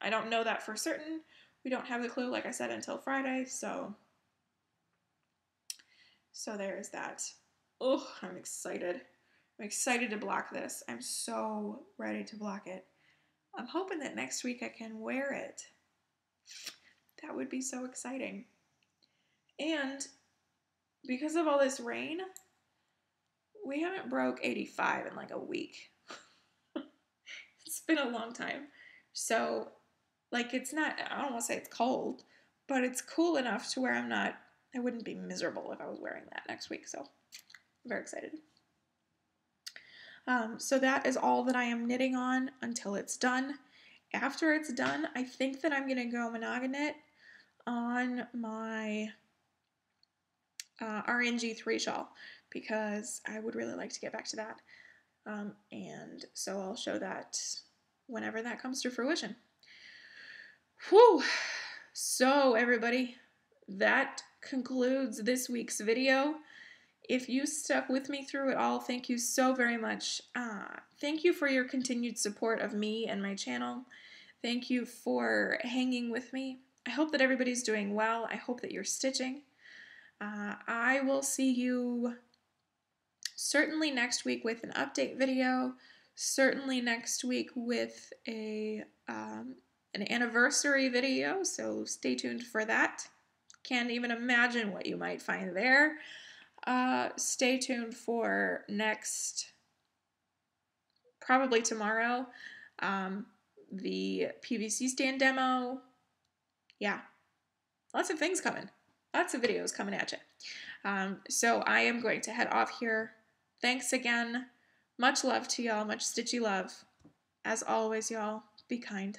I don't know that for certain. We don't have the Clue, like I said, until Friday, so, so there is that. Oh, I'm excited. I'm excited to block this. I'm so ready to block it. I'm hoping that next week I can wear it. That would be so exciting. And because of all this rain, we haven't broke eighty-five in like a week. It's been a long time. So, like, it's not, I don't want to say it's cold, but it's cool enough to where I'm not, I wouldn't be miserable if I was wearing that next week. So, I'm very excited. Um, so that is all that I am knitting on until it's done. After it's done, I think that I'm going to go monogon knit on my uh, R N G three shawl, because I would really like to get back to that. Um, and so I'll show that whenever that comes to fruition. Whew! So everybody, that concludes this week's video. If you stuck with me through it all, thank you so very much. Uh, thank you for your continued support of me and my channel. Thank you for hanging with me. I hope that everybody's doing well. I hope that you're stitching. Uh, I will see you certainly next week with an update video, certainly next week with a um, an anniversary video, so stay tuned for that. Can't even imagine what you might find there. Uh, stay tuned for next, probably tomorrow, um, the P V C stand demo. Yeah, lots of things coming. Lots of videos coming at you. Um, so I am going to head off here. Thanks again. Much love to y'all. Much stitchy love. As always, y'all, be kind.